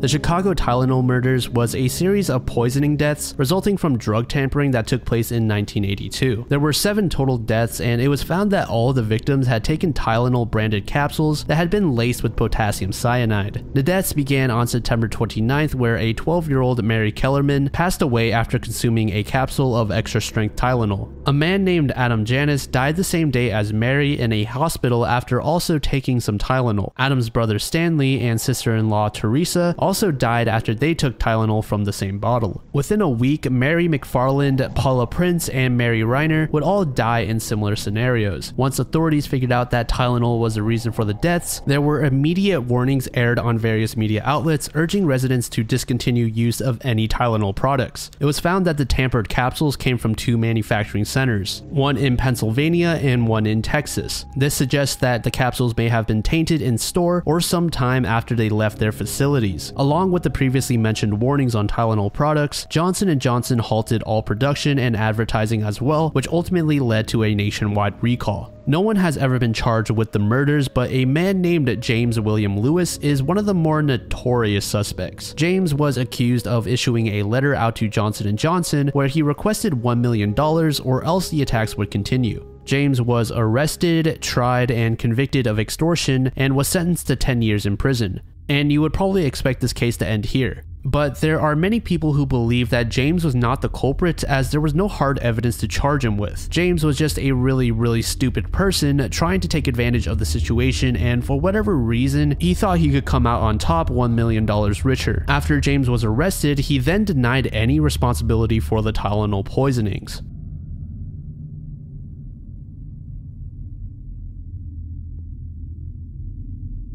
The Chicago Tylenol murders was a series of poisoning deaths resulting from drug tampering that took place in 1982. There were 7 total deaths, and it was found that all of the victims had taken Tylenol branded capsules that had been laced with potassium cyanide. The deaths began on September 29th, where a 12-year-old Mary Kellerman passed away after consuming a capsule of extra strength Tylenol. A man named Adam Janis died the same day as Mary in a hospital after also taking some Tylenol. Adam's brother Stanley and sister-in-law Teresa also also died after they took Tylenol from the same bottle. Within a week, Mary McFarland, Paula Prince, and Mary Reiner would all die in similar scenarios. Once authorities figured out that Tylenol was the reason for the deaths, there were immediate warnings aired on various media outlets urging residents to discontinue use of any Tylenol products. It was found that the tampered capsules came from two manufacturing centers, one in Pennsylvania and one in Texas. This suggests that the capsules may have been tainted in store or sometime after they left their facilities. Along with the previously mentioned warnings on Tylenol products, Johnson & Johnson halted all production and advertising as well, which ultimately led to a nationwide recall. No one has ever been charged with the murders, but a man named James William Lewis is one of the more notorious suspects. James was accused of issuing a letter out to Johnson & Johnson where he requested $1 million or else the attacks would continue. James was arrested, tried, and convicted of extortion and was sentenced to 10 years in prison. And you would probably expect this case to end here. But there are many people who believe that James was not the culprit, as there was no hard evidence to charge him with. James was just a really stupid person trying to take advantage of the situation, and for whatever reason, he thought he could come out on top $1 million richer. After James was arrested, he then denied any responsibility for the Tylenol poisonings.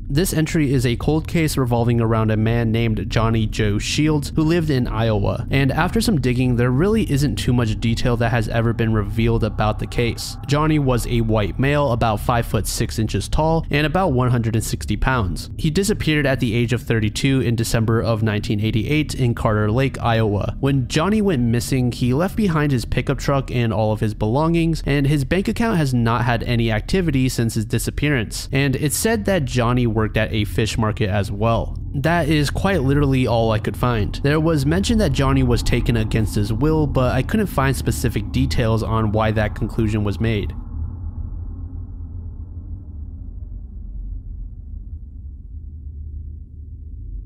This entry is a cold case revolving around a man named Johnny Joe Shields who lived in Iowa, and after some digging, there really isn't too much detail that has ever been revealed about the case. Johnny was a white male, about 5'6" tall and about 160 pounds. He disappeared at the age of 32 in December of 1988 in Carter Lake, Iowa. When Johnny went missing, he left behind his pickup truck and all of his belongings, and his bank account has not had any activity since his disappearance, and it's said that Johnny worked at a fish market as well. That is quite literally all I could find. There was mention that Johnny was taken against his will, but I couldn't find specific details on why that conclusion was made.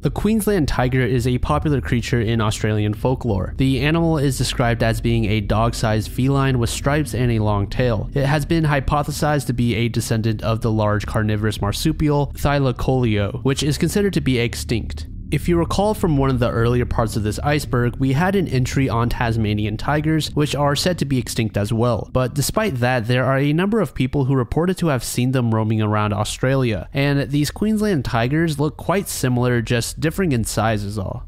The Queensland tiger is a popular creature in Australian folklore. The animal is described as being a dog-sized feline with stripes and a long tail. It has been hypothesized to be a descendant of the large carnivorous marsupial Thylacoleo, which is considered to be extinct. If you recall from one of the earlier parts of this iceberg, we had an entry on Tasmanian tigers, which are said to be extinct as well. But despite that, there are a number of people who reported to have seen them roaming around Australia, and these Queensland tigers look quite similar, just differing in size is all.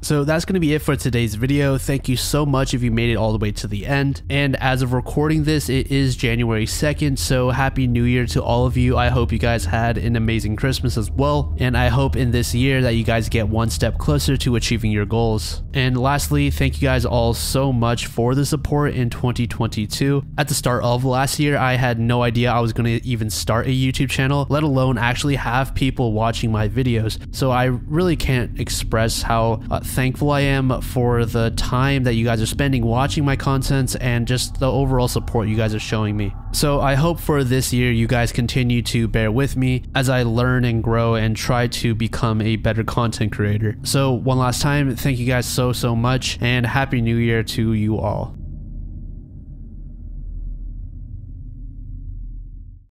So that's going to be it for today's video. Thank you so much if you made it all the way to the end. And as of recording this, it is January 2nd, so Happy New Year to all of you. I hope you guys had an amazing Christmas as well. And I hope in this year that you guys get one step closer to achieving your goals. And lastly, thank you guys all so much for the support in 2022. At the start of last year, I had no idea I was going to even start a YouTube channel, let alone actually have people watching my videos. So I really can't express how thankful I am for the time that you guys are spending watching my contents and just the overall support you guys are showing me. So I hope for this year you guys continue to bear with me as I learn and grow and try to become a better content creator. So one last time, thank you guys so much, and Happy New Year to you all.